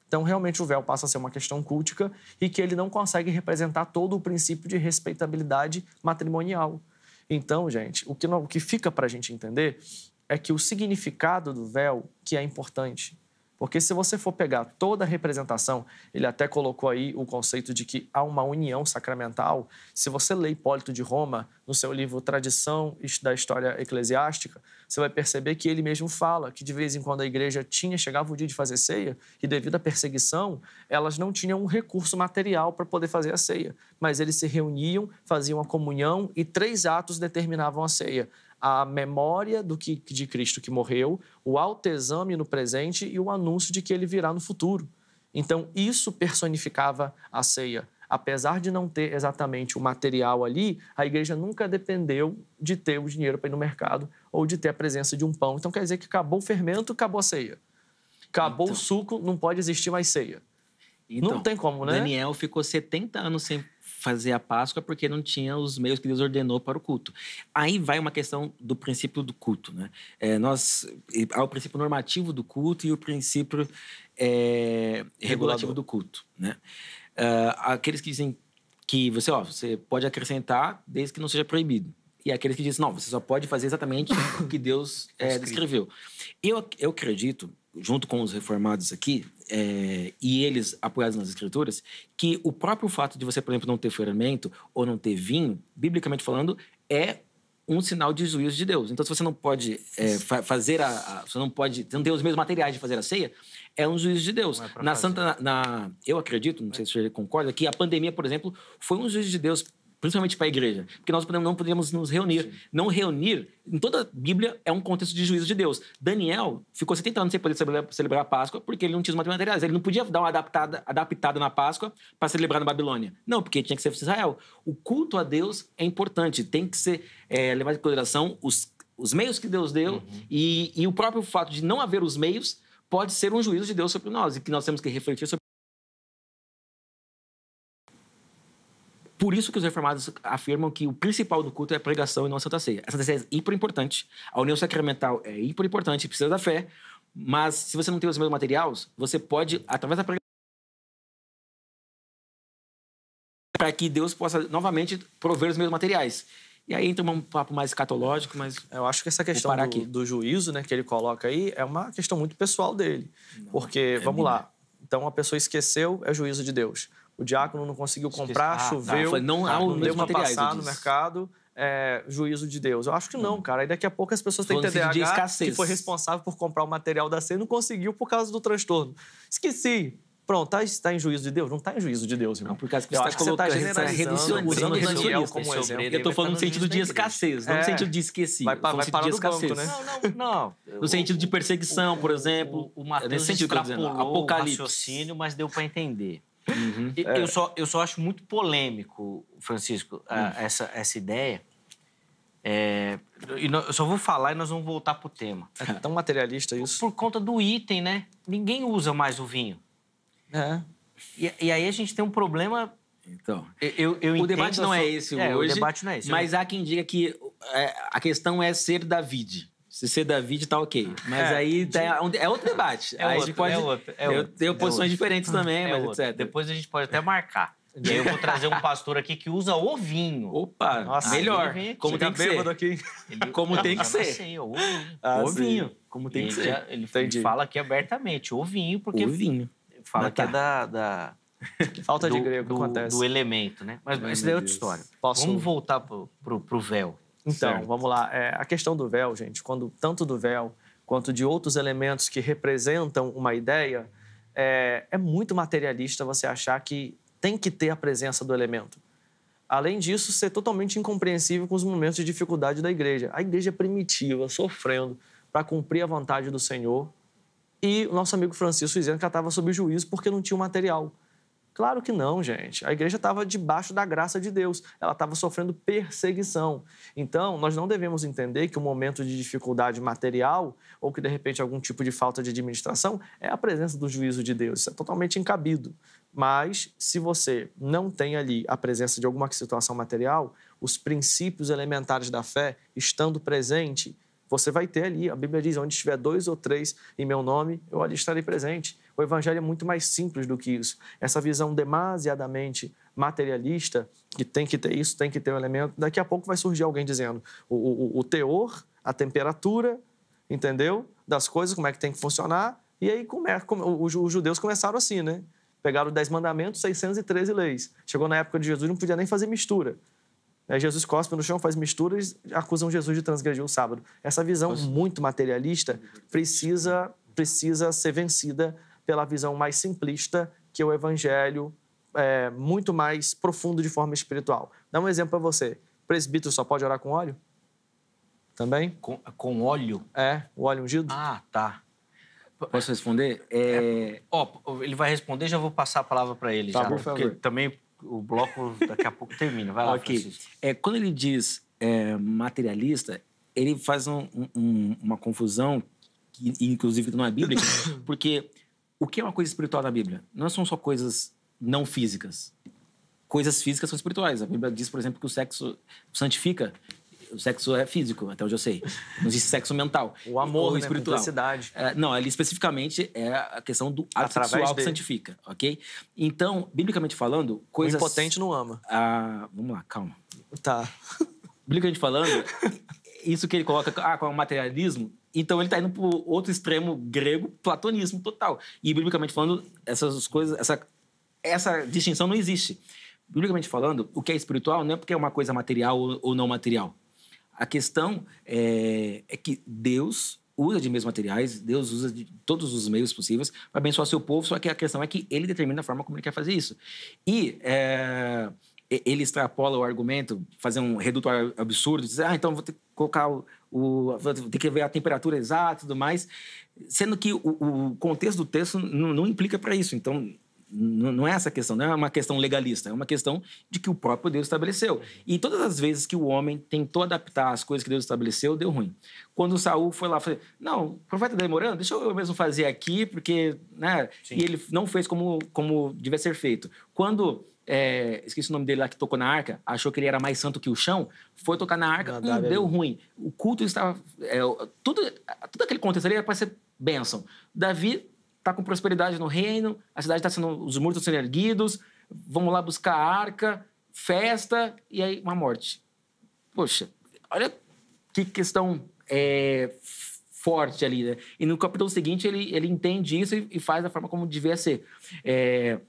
Então, realmente, o véu passa a ser uma questão cultica e que ele não consegue representar todo o princípio de respeitabilidade matrimonial. Então, gente, o que, não, o que fica para a gente entender é que o significado do véu que é importante. Porque se você for pegar toda a representação, ele até colocou aí o conceito de que há uma união sacramental. Se você lê Hipólito de Roma, no seu livro Tradição da História Eclesiástica, você vai perceber que ele mesmo fala que de vez em quando a igreja tinha, chegava o dia de fazer ceia e devido à perseguição, elas não tinham um recurso material para poder fazer a ceia. Mas eles se reuniam, faziam a comunhão e três atos determinavam a ceia. A memória do que, de Cristo que morreu, o autoexame no presente e o anúncio de que ele virá no futuro. Então, isso personificava a ceia. Apesar de não ter exatamente o material ali, a igreja nunca dependeu de ter o dinheiro para ir no mercado ou de ter a presença de um pão. Então, quer dizer que acabou o fermento, acabou a ceia. Acabou então, o suco, não pode existir mais ceia. Então, não tem como, né? Daniel ficou setenta anos sem fazer a Páscoa porque não tinha os meios que Deus ordenou para o culto. Aí vai uma questão do princípio do culto, né? É, nós, há o princípio normativo do culto e o princípio é, regulativo do culto, né? Uh, aqueles que dizem que você, ó, você pode acrescentar desde que não seja proibido. E aqueles que dizem, não, você só pode fazer exatamente o que Deus é, descreveu. Eu, eu acredito, junto com os reformados aqui, é, e eles apoiados nas escrituras, que o próprio fato de você, por exemplo, não ter fermento ou não ter vinho, biblicamente falando, é um sinal de juízo de Deus. Então, se você não pode é, fa fazer a, a... Você não pode... Não tem os mesmos materiais de fazer a ceia, é um juízo de Deus. É na Santa... Na, na, eu acredito, não sei se você concorda, que a pandemia, por exemplo, foi um juízo de Deus, principalmente para a igreja, porque nós não podemos nos reunir. Sim. Não reunir, em toda a Bíblia, é um contexto de juízo de Deus. Daniel ficou setenta anos sem poder celebrar a Páscoa porque ele não tinha os materiais. Ele não podia dar uma adaptada, adaptada na Páscoa para celebrar na Babilônia. Não, porque tinha que ser Israel. O culto a Deus é importante, tem que ser é, levado em consideração os, os meios que Deus deu uhum. e, e o próprio fato de não haver os meios pode ser um juízo de Deus sobre nós e que nós temos que refletir sobre. Por isso que os reformados afirmam que o principal do culto é a pregação e não a Santa Ceia. A Santa Ceia é hiper importante, a união sacramental é hiper importante, precisa da fé, mas se você não tem os mesmos materiais, você pode, através da pregação, para que Deus possa novamente prover os mesmos materiais. E aí entra um papo mais escatológico, mas... Eu acho que essa questão do, do juízo, né, que ele coloca aí é uma questão muito pessoal dele. Não, porque, é vamos minha. lá, então a pessoa esqueceu, é o juízo de Deus. O diácono não conseguiu comprar, ah, choveu, não, não, não deu uma passada no mercado, é, juízo de Deus. Eu acho que não, cara. E daqui a pouco as pessoas têm T D A H, que foi responsável por comprar o material da ceia e não conseguiu por causa do transtorno. Esqueci. Pronto, está em juízo de Deus? Não está em juízo de Deus, irmão. Por causa que você está colocando, está generalizando, usando Daniel como exemplo. Eu estou falando no sentido de escassez, não no sentido de esqueci. Vai parar de escassez. Não, não, não. No sentido de perseguição, por exemplo. O Mateus extrapolou o raciocínio, mas deu para entender. Uhum. Eu, só, eu só acho muito polêmico, Francisco, uhum. a, essa, essa ideia. É, eu só vou falar e nós vamos voltar pro tema. É tão materialista isso. Por, por conta do item, né? Ninguém usa mais o vinho. É. E, e aí a gente tem um problema... Então, eu, eu o debate não só... é esse é, hoje, o debate não é esse, mas eu... há quem diga que a questão é ser David. Se ser David, tá ok. Mas é, aí de... é outro debate. É aí outro, a gente pode... é outro, é outro, eu tenho é posições outro. diferentes também, é mas outro. etcétera. Depois a gente pode até marcar. E aí eu vou trazer um pastor aqui que usa o vinho. Opa, Nossa, melhor. Como tem que ser. Aqui. Ele... Como não, tem que ser. Sei, o vinho. Ah, o vinho. Como tem que ele ser. Já, ele Entendi. fala aqui abertamente, o vinho, porque... O vinho. Fala ah, tá. que é da... da... Falta do, de grego do, acontece. Do elemento, né? Mas isso daí é outra história. Vamos voltar pro véu. Então, certo. vamos lá. É, a questão do véu, gente, quando tanto do véu quanto de outros elementos que representam uma ideia, é, é muito materialista você achar que tem que ter a presença do elemento. Além disso, ser totalmente incompreensível com os momentos de dificuldade da igreja. A igreja primitiva, sofrendo para cumprir a vontade do Senhor. E o nosso amigo Francisco dizendo que ela estava sob juízo porque não tinha o material. Claro que não, gente. A igreja estava debaixo da graça de Deus. Ela estava sofrendo perseguição. Então, nós não devemos entender que o momento de dificuldade material ou que, de repente, algum tipo de falta de administração é a presença do juízo de Deus. Isso é totalmente incabido. Mas, se você não tem ali a presença de alguma situação material, os princípios elementares da fé estando presente, você vai ter ali, a Bíblia diz, onde estiver dois ou três em meu nome, eu ali estarei presente. O Evangelho é muito mais simples do que isso. Essa visão demasiadamente materialista, que tem que ter isso, tem que ter um elemento, daqui a pouco vai surgir alguém dizendo o, o, o teor, a temperatura, entendeu? Das coisas, como é que tem que funcionar. E aí come, come, os judeus começaram assim, né? Pegaram os dez mandamentos, seiscentas e treze leis. Chegou na época de Jesus, não podia nem fazer mistura. Aí Jesus cospe no chão, faz mistura e acusam Jesus de transgredir o sábado. Essa visão muito materialista precisa, precisa ser vencida pela visão mais simplista, que é o Evangelho é, muito mais profundo de forma espiritual. Dá um exemplo para você. Presbítero só pode orar com óleo? Também? Com, com óleo? É, o óleo ungido. Ah, tá. Posso responder? É... Oh, ele vai responder, já vou passar a palavra para ele. Tá, já, por favor. Porque também o bloco daqui a pouco termina. Vai lá, okay. Francisco. É, quando ele diz é, materialista, ele faz um, um, uma confusão, que, inclusive não é bíblica, porque o que é uma coisa espiritual na Bíblia? Não são só coisas não físicas. Coisas físicas são espirituais. A Bíblia diz, por exemplo, que o sexo santifica. O sexo é físico, até onde eu sei. Não existe sexo mental. O amor, né? Espiritual. É, não, ele especificamente é a questão do ato através sexual dele, que santifica, ok? Então, biblicamente falando, coisas... O impotente não ama. Ah, vamos lá, calma. Tá. Biblicamente falando, isso que ele coloca, ah, qual é o materialismo? Então, ele está indo para o outro extremo grego, platonismo total. E, biblicamente falando, essas coisas, essa, essa distinção não existe. Biblicamente falando, o que é espiritual não é porque é uma coisa material ou não material. A questão é, é que Deus usa de meios materiais, Deus usa de todos os meios possíveis para abençoar seu povo, só que a questão é que ele determina a forma como ele quer fazer isso. E é, ele extrapola o argumento, fazer um reduto absurdo, dizer, ah, então vou ter que colocar o, o... vou ter que ver a temperatura exata e tudo mais, sendo que o, o contexto do texto não, não implica para isso, então... Não é essa questão, não é uma questão legalista, é uma questão de que o próprio Deus estabeleceu. E todas as vezes que o homem tentou adaptar as coisas que Deus estabeleceu, deu ruim. Quando Saul foi lá, falou, não, o profeta está demorando, deixa eu mesmo fazer aqui, porque... Né? E ele não fez como, como devia ser feito. Quando, é, esqueci o nome dele lá, que tocou na arca, achou que ele era mais santo que o chão, foi tocar na arca, não, hum, deu ruim. O culto estava... É, tudo, tudo aquele contexto ali era para ser bênção. Davi... Está com prosperidade no reino, a cidade está sendo... Os muros estão sendo erguidos, vamos lá buscar a arca, festa e aí uma morte. Poxa, olha que questão é, forte ali, né? E no capítulo seguinte ele, ele entende isso e, e faz da forma como devia ser. É,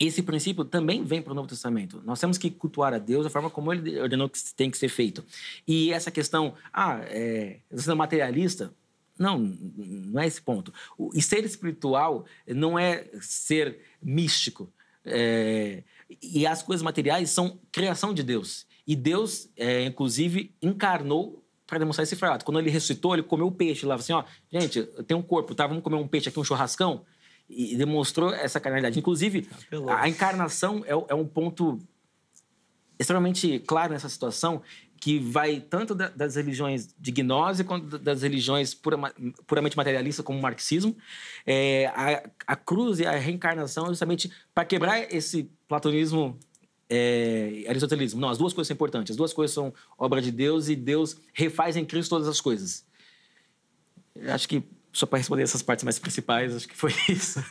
esse princípio também vem para o Novo Testamento. Nós temos que cultuar a Deus da forma como ele ordenou que tem que ser feito. E essa questão, ah, é, você é materialista... Não, não é esse ponto. E ser espiritual não é ser místico. É, e as coisas materiais são criação de Deus. E Deus, é, inclusive, encarnou para demonstrar esse fato. Quando ele ressuscitou, ele comeu o peixe lá. Assim, ó, gente, eu tenho um corpo, tá? Vamos comer um peixe aqui, um churrascão? E demonstrou essa carnalidade. Inclusive, a encarnação é, é um ponto extremamente claro nessa situação, que vai tanto das religiões de gnose quanto das religiões pura, puramente materialistas, como o marxismo. É, a, a cruz e a reencarnação é justamente para quebrar esse platonismo e é, aristotelismo. Não, as duas coisas são importantes. As duas coisas são obra de Deus e Deus refaz em Cristo todas as coisas. Eu acho que, só para responder essas partes mais principais, acho que foi isso.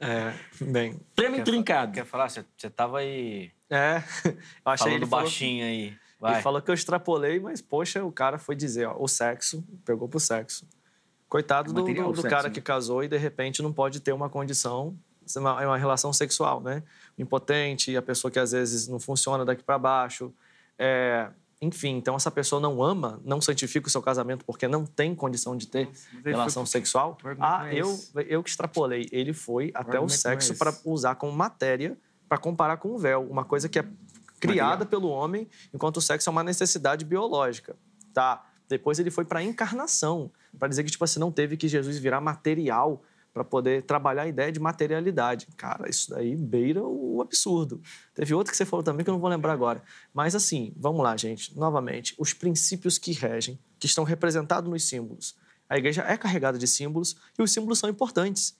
É, bem... Treme trincado. Quer falar? Você estava aí... É, eu achei falando ele baixinho falou... aí. Vai. Ele falou que eu extrapolei, mas, poxa, o cara foi dizer, ó, o sexo, pegou pro sexo. Coitado é do, do, do sexo, cara, né? Que casou e, de repente, não pode ter uma condição, uma, uma relação sexual, né? Impotente, a pessoa que, às vezes, não funciona daqui para baixo. É, enfim, então, essa pessoa não ama, não santifica o seu casamento porque não tem condição de ter Nossa, relação foi... sexual. Ah, eu, eu que extrapolei. Ele foi até o sexo para usar como matéria para comparar com o véu, uma coisa que é criada pelo homem, enquanto o sexo é uma necessidade biológica, tá? Depois ele foi para a encarnação, para dizer que tipo assim, não teve que Jesus virar material para poder trabalhar a ideia de materialidade. Cara, isso daí beira o absurdo. Teve outro que você falou também que eu não vou lembrar agora. Mas assim, vamos lá, gente. Novamente, os princípios que regem, que estão representados nos símbolos. A igreja é carregada de símbolos e os símbolos são importantes.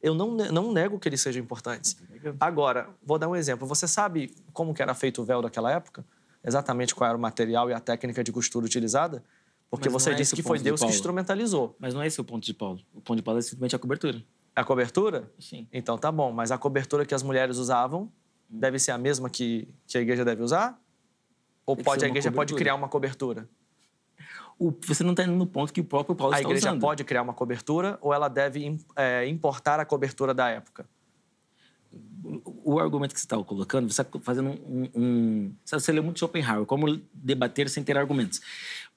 Eu não, não nego que eles sejam importantes. Agora, vou dar um exemplo. Você sabe como que era feito o véu daquela época? Exatamente qual era o material e a técnica de costura utilizada? Porque você disse que foi Deus que instrumentalizou. Mas não é esse o ponto de Paulo. O ponto de Paulo é simplesmente a cobertura. A cobertura? Sim. Então tá bom, mas a cobertura que as mulheres usavam deve ser a mesma que, que a igreja deve usar? Ou pode, a igreja pode criar uma cobertura? O, você não está indo no ponto que o próprio Paulo está usando. A igreja pode criar uma cobertura ou ela deve é, importar a cobertura da época? O argumento que você está colocando, você está fazendo um... um você lê muito Schopenhauer, como debater sem ter argumentos.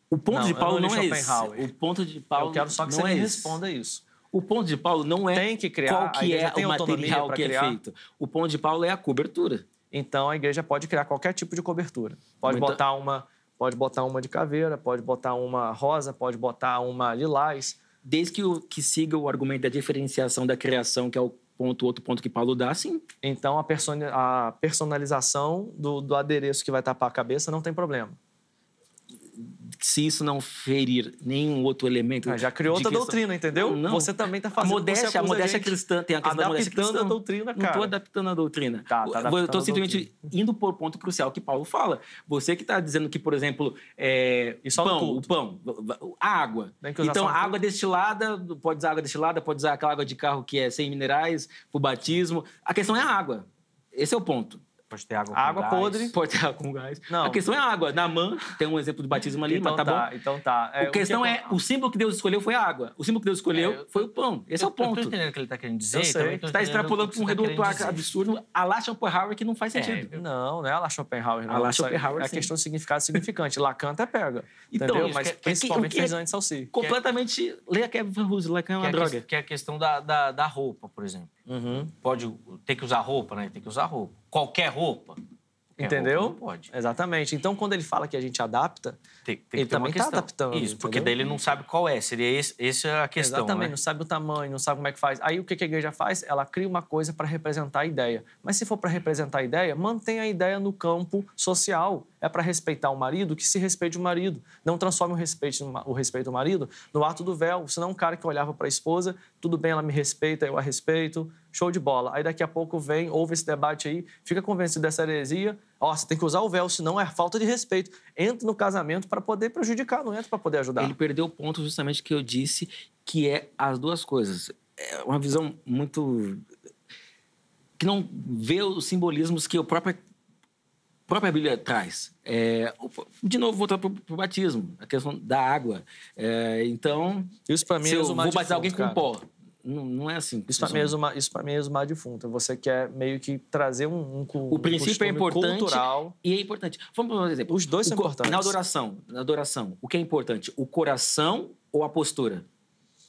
O ponto não, de Paulo não, não é esse. O ponto de Paulo eu quero só que não você é responda isso. O ponto de Paulo não é tem que criar, qual que é o material que criar. é feito. O ponto de Paulo é a cobertura. Então a igreja pode criar qualquer tipo de cobertura. Pode Muito... botar uma, pode botar uma de caveira, pode botar uma rosa, pode botar uma lilás, desde que o que siga o argumento da diferenciação da criação, que é o ponto, outro ponto que Paulo dá, sim. Então a, personi... a personalização do, do adereço que vai tapar a cabeça não tem problema. Se isso não ferir nenhum outro elemento... Ah, já criou outra cristão. doutrina, entendeu? Não, não. Você também está fazendo... A modéstia, a modéstia a cristã tem a questão da modéstia cristã. Adaptando a doutrina, cara. Não estou adaptando a doutrina. Tá, tá eu estou simplesmente indo por ponto crucial que Paulo fala. Você que está dizendo que, por exemplo, é, e só pão, o pão, a água. Então, a água destilada, pode usar água destilada, pode usar aquela água de carro que é sem minerais, para o batismo. A questão é a água. Esse é o ponto. Pode ter água com água gás. podre. Pode ter água com gás. Não. A questão é a água. Na Namã tem um exemplo de batismo ali, então, mas tá, tá bom. Então tá. É, a questão que é, o símbolo que Deus escolheu foi a água. O símbolo que Deus escolheu é, eu, foi o pão. Esse eu, é o ponto. Eu tô entendendo o que ele tá querendo dizer. Você está extrapolando para um reduto absurdo a lá Schopenhauer, que não faz sentido. É, não, não é a lá Schopenhauer. Não. A lá Schopenhauer, é a questão de significado significante. Lacan até pega. Então, entendeu? Isso, mas que, principalmente Ferdinand de Saussure. Completamente... Leia Kevin Van Hoose. Lacan é uma droga. Que é a questão da roupa, por exemplo. Uhum. Pode ter que usar roupa, né? Tem que usar roupa. Qualquer roupa. Qualquer entendeu? Roupa não pode. Exatamente. Então, quando ele fala que a gente adapta, tem, tem ele que também está adaptando. Isso, entendeu? Porque daí ele não sabe qual é. Seria esse, essa é a questão, exatamente. Né? Não sabe o tamanho, não sabe como é que faz. Aí, o que a igreja faz? Ela cria uma coisa para representar a ideia. Mas se for para representar a ideia, mantém a ideia no campo social. É para respeitar o marido, que se respeite o marido. Não transforme o respeito, o respeito ao marido no ato do véu. Senão, um cara que olhava para a esposa, tudo bem, ela me respeita, eu a respeito, show de bola. Aí, daqui a pouco, vem, ouve esse debate aí, fica convencido dessa heresia. Ó, você tem que usar o véu, senão é falta de respeito. Entra no casamento para poder prejudicar, não entra para poder ajudar. Ele perdeu o ponto justamente que eu disse, que é as duas coisas. É uma visão muito... que não vê os simbolismos que o próprio... a própria Bíblia traz. É, de novo, voltar para o batismo, a questão da água. É, então, isso para mim se eu é vou batizar defunto, alguém com cara. pó, não, não é assim. Isso para mim, é mim é exumar defunto. Você quer meio que trazer um, um, um o princípio é importante cultural. E é importante. Vamos dar um exemplo. Os dois o, são importantes. Na adoração, na adoração, o que é importante? O coração ou a postura?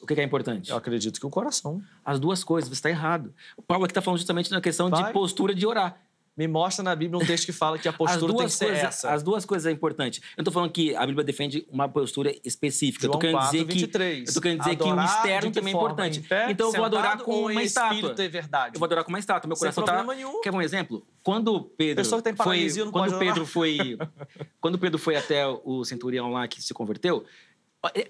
O que é importante? Eu acredito que o coração. As duas coisas, você está errado. O Paulo aqui está falando justamente na questão Vai. de postura de orar. Me mostra na Bíblia um texto que fala que a postura tem que ser coisa, essa. As duas coisas são importantes. Eu não estou falando que a Bíblia defende uma postura específica. João eu estou querendo, querendo dizer que o externo também é importante. Pé, então, eu vou adorar com uma estátua. É verdade. Eu vou adorar com uma estátua. Meu coração está... Quer um exemplo? Quando Pedro que tem foi, não quando, Pedro foi quando Pedro foi até o centurião lá que se converteu,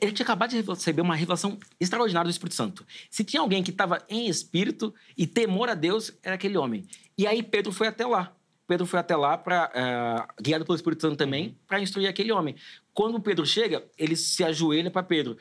ele tinha acabado de receber uma revelação extraordinária do Espírito Santo. Se tinha alguém que estava em espírito e temor a Deus, era aquele homem. E aí Pedro foi até lá. Pedro foi até lá, pra, uh, guiado pelo Espírito Santo também, para instruir aquele homem. Quando Pedro chega, ele se ajoelha para Pedro.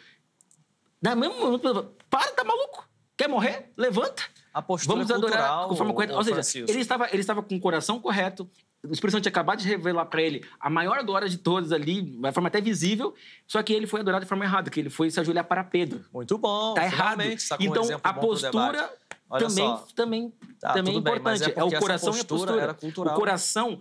Na mesma momento, para, tá maluco? Quer morrer? Levanta. A postura Vamos adorar cultural, conforme correta. Ou seja, Francisco. ele estava, ele estava com o coração correto. O Espírito Santo tinha acabado de revelar para ele a maior glória de todos ali, de forma até visível, só que ele foi adorado de forma errada, que ele foi se ajoelhar para Pedro. Muito bom. Tá errado. Tá com então, um a postura também, também, tá, também é importante. Bem, é, é o coração e a postura. Era cultural. O coração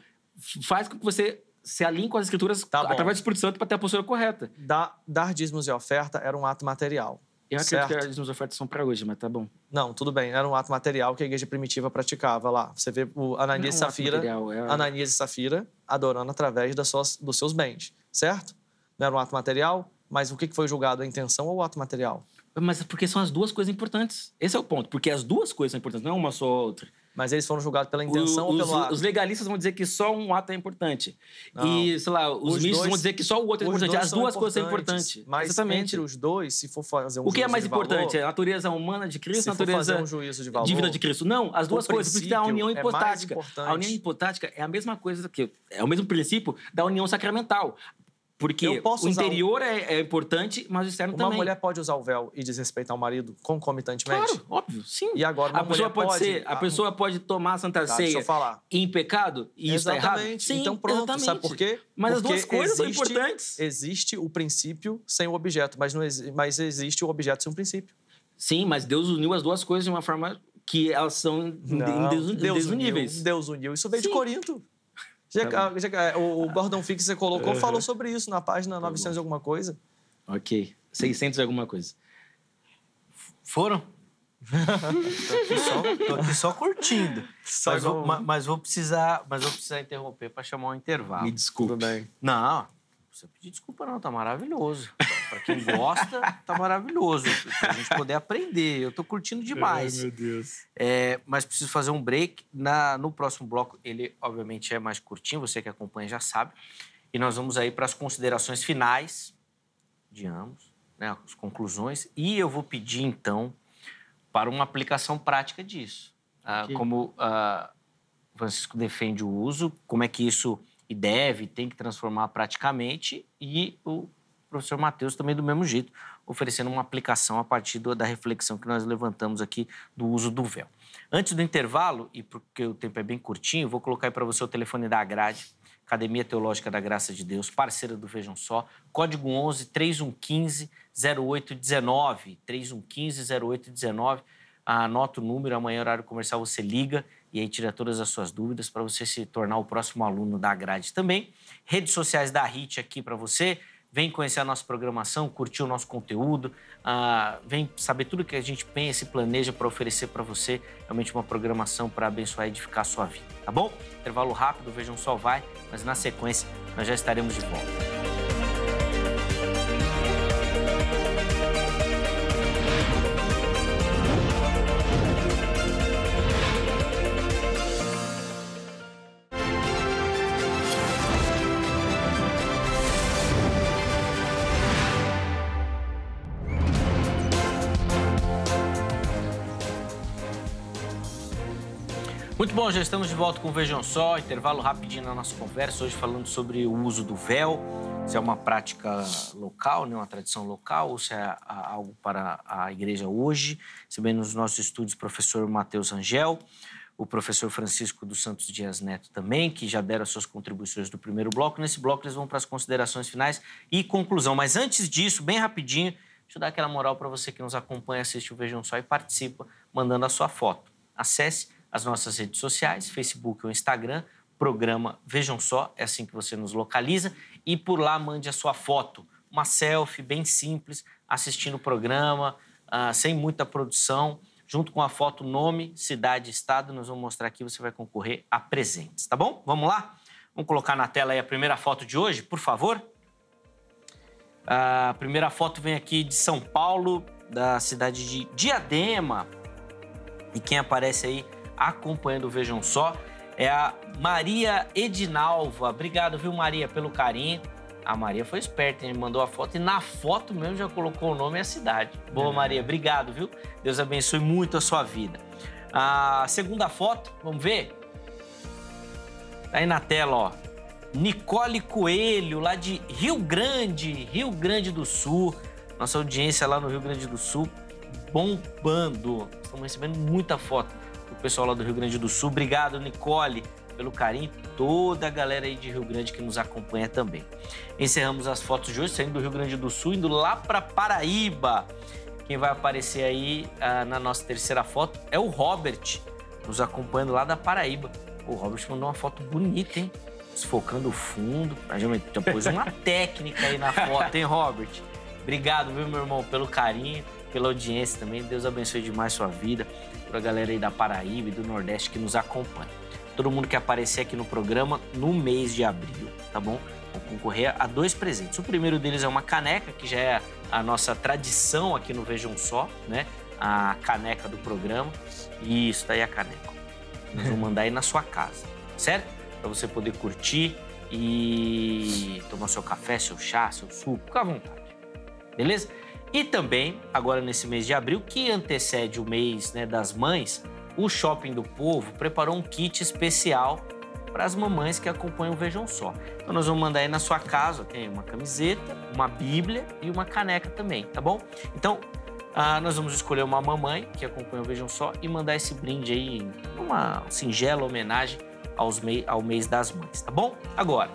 faz com que você se alinhe com as escrituras tá através do Espírito Santo para ter a postura correta. Da, dar dízimos e oferta era um ato material. Eu acredito certo. que as ofertas são para hoje, mas tá bom. Não, tudo bem. Era um ato material que a igreja primitiva praticava lá. Você vê o Ananias, não, e Safira, material, é... Ananias e Safira adorando através das suas, dos seus bens, certo? Não era um ato material, mas o que foi julgado? A intenção ou o ato material? Mas porque são as duas coisas importantes. Esse é o ponto, porque as duas coisas são importantes, não é uma só a outra. Mas eles foram julgados pela intenção o, ou pelo os, ato? Os legalistas vão dizer que só um ato é importante. Não. E, sei lá, os, os místicos vão dizer que só o outro é importante. As duas coisas são importantes. Mas exatamente. Entre os dois, se for fazer um o que é mais importante? Valor, a natureza humana de Cristo ou a natureza um juízo de valor, divina de Cristo? Não, as duas coisas. Porque tem a união hipotática. É a união hipotática é a mesma coisa, que é o mesmo princípio da união sacramental. Porque o interior um... é, é importante, mas o externo uma também. Uma mulher pode usar o véu e desrespeitar o marido concomitantemente? Claro, óbvio, sim. E agora uma a pessoa pode, pode ser, a, a pessoa pode tomar a Santa tá, Ceia falar. em pecado e isso está errado? Sim, então pronto, exatamente. Sabe por quê? Mas porque as duas coisas existe, são importantes. Existe o princípio sem o objeto, mas, não, mas existe o objeto sem o princípio. Sim, mas Deus uniu as duas coisas de uma forma que elas são não, Deus, Deus desuníveis. Uniu, Deus uniu, isso veio sim. de Corinto. Tá o Gordon Fee que você colocou uhum. falou sobre isso na página tá novecentos e alguma coisa. Ok. seiscentos e alguma coisa. Foram? tô, aqui só, tô aqui só curtindo. Só mas, vou, um... mas, vou precisar, mas vou precisar interromper para chamar um intervalo. Me desculpa. Tudo bem. Não, não precisa pedir desculpa não, tá maravilhoso. Para quem gosta, tá maravilhoso. Pra gente poder aprender. Eu tô curtindo demais. Ai, meu Deus. É, mas preciso fazer um break. Na, no próximo bloco, ele obviamente é mais curtinho, você que acompanha já sabe. E nós vamos aí para as considerações finais de ambos, né, as conclusões. E eu vou pedir, então, para uma aplicação prática disso. Ah, como ah, Francisco defende o uso, como é que isso e deve, tem que transformar praticamente e o professor Mateus também do mesmo jeito, oferecendo uma aplicação a partir da reflexão que nós levantamos aqui do uso do véu. Antes do intervalo, e porque o tempo é bem curtinho, vou colocar aí para você o telefone da Agrade, Academia Teológica da Graça de Deus, parceira do Vejam Só, código onze, três um um cinco, zero oito um nove, três um um cinco, zero oito um nove, anota o número, amanhã horário comercial você liga e aí tira todas as suas dúvidas para você se tornar o próximo aluno da Agrade também. Redes sociais da R I T aqui para você, vem conhecer a nossa programação, curtir o nosso conteúdo, uh, vem saber tudo que a gente pensa e planeja para oferecer para você realmente uma programação para abençoar e edificar a sua vida, tá bom? Intervalo rápido, Vejam Só vai, mas na sequência nós já estaremos de volta. Muito bom, já estamos de volta com o Vejam Só, intervalo rapidinho na nossa conversa, hoje falando sobre o uso do véu, se é uma prática local, né, uma tradição local, ou se é algo para a igreja hoje. Recebendo nos nossos estúdios o professor Mateus Rangel, o professor Francisco dos Santos Dias Neto também, que já deram as suas contribuições do primeiro bloco. Nesse bloco eles vão para as considerações finais e conclusão, mas antes disso, bem rapidinho, deixa eu dar aquela moral para você que nos acompanha, assiste o Vejam Só e participa mandando a sua foto. Acesse as nossas redes sociais, Facebook ou Instagram, programa Vejam Só, é assim que você nos localiza. E por lá, mande a sua foto, uma selfie bem simples, assistindo o programa, uh, sem muita produção, junto com a foto, nome, cidade, estado. Nós vamos mostrar aqui, você vai concorrer a presentes, tá bom? Vamos lá? Vamos colocar na tela aí a primeira foto de hoje, por favor. A primeira foto vem aqui de São Paulo, da cidade de Diadema. E quem aparece aí acompanhando o Vejam Só é a Maria Edinalva. Obrigado, viu, Maria, pelo carinho. A Maria foi esperta, hein? Mandou a foto e na foto mesmo já colocou o nome e a cidade. Boa, Maria. Obrigado, viu? Deus abençoe muito a sua vida. A segunda foto, vamos ver? Tá aí na tela, ó. Nicole Coelho, lá de Rio Grande, Rio Grande do Sul. Nossa audiência lá no Rio Grande do Sul bombando. Estamos recebendo muita foto. O pessoal lá do Rio Grande do Sul. Obrigado, Nicole, pelo carinho. Toda a galera aí de Rio Grande que nos acompanha também. Encerramos as fotos de hoje, saindo do Rio Grande do Sul, indo lá para Paraíba. Quem vai aparecer aí ah, na nossa terceira foto é o Robert, nos acompanhando lá da Paraíba. O Robert mandou uma foto bonita, hein? Desfocando o fundo. A gente pôs uma técnica aí na foto, hein, Robert? Obrigado, viu, meu irmão, pelo carinho. pela audiência também. Deus abençoe demais sua vida, para a galera aí da Paraíba e do Nordeste que nos acompanha. Todo mundo que aparecer aqui no programa no mês de abril, tá bom? Vou concorrer a dois presentes. O primeiro deles é uma caneca, que já é a nossa tradição aqui no Vejam Só, né? A caneca do programa. Isso, tá aí a caneca. Nós vamos mandar aí na sua casa, certo? Para você poder curtir e tomar seu café, seu chá, seu suco, fica à vontade, beleza? E também, agora nesse mês de abril, que antecede o mês, né, das mães, o Shopping do Povo preparou um kit especial para as mamães que acompanham o Vejam Só. Então nós vamos mandar aí na sua casa, tem uma camiseta, uma bíblia e uma caneca também, tá bom? Então ah, nós vamos escolher uma mamãe que acompanha o Vejam Só e mandar esse brinde aí em uma singela homenagem aos mei, ao mês das mães, tá bom? Agora,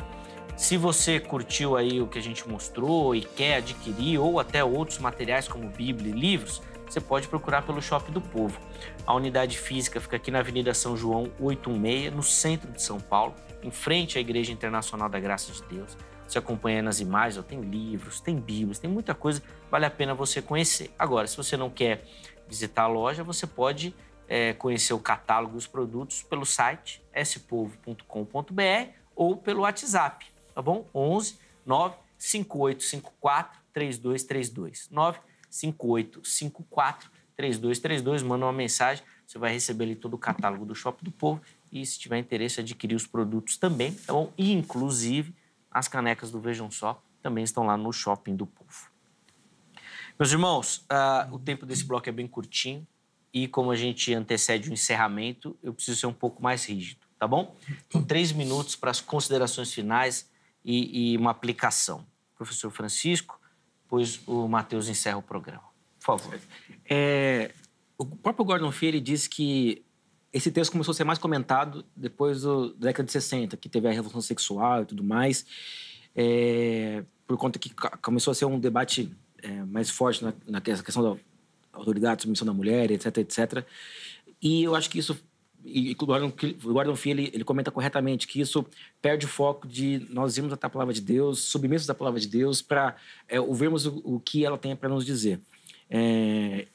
se você curtiu aí o que a gente mostrou e quer adquirir ou até outros materiais como bíblia e livros, você pode procurar pelo Shopping do Povo. A unidade física fica aqui na Avenida São João oito um seis, no centro de São Paulo, em frente à Igreja Internacional da Graça de Deus. Você acompanha nas imagens, ó, tem livros, tem bíblias, tem muita coisa, vale a pena você conhecer. Agora, se você não quer visitar a loja, você pode é, conhecer o catálogo dos produtos pelo site s povo ponto com ponto b r ou pelo WhatsApp, tá bom? onze, nove cinco oito cinco quatro, três dois três dois, nove cinco oito cinco quatro, três dois três dois, manda uma mensagem, você vai receber ali todo o catálogo do Shopping do Povo e se tiver interesse adquirir os produtos também, tá bom? E inclusive as canecas do Vejam Só também estão lá no Shopping do Povo. Meus irmãos, uh, o tempo desse bloco é bem curtinho e como a gente antecede o encerramento, eu preciso ser um pouco mais rígido, tá bom? Então, três minutos para as considerações finais e, e uma aplicação. Professor Francisco, pois o Mateus encerra o programa. Por favor. É, o próprio Gordon Fee, ele disse que esse texto começou a ser mais comentado depois do, da década de sessenta, que teve a Revolução Sexual e tudo mais, é, por conta que começou a ser um debate é, mais forte na, na questão da autoridade, submissão da mulher, etc, etcétera. E eu acho que isso... E o Gordon, Gordon Fee, ele, ele comenta corretamente que isso perde o foco de nós irmos até a palavra de Deus, submissos à palavra de Deus, para é, ouvirmos o, o que ela tem para nos dizer. É,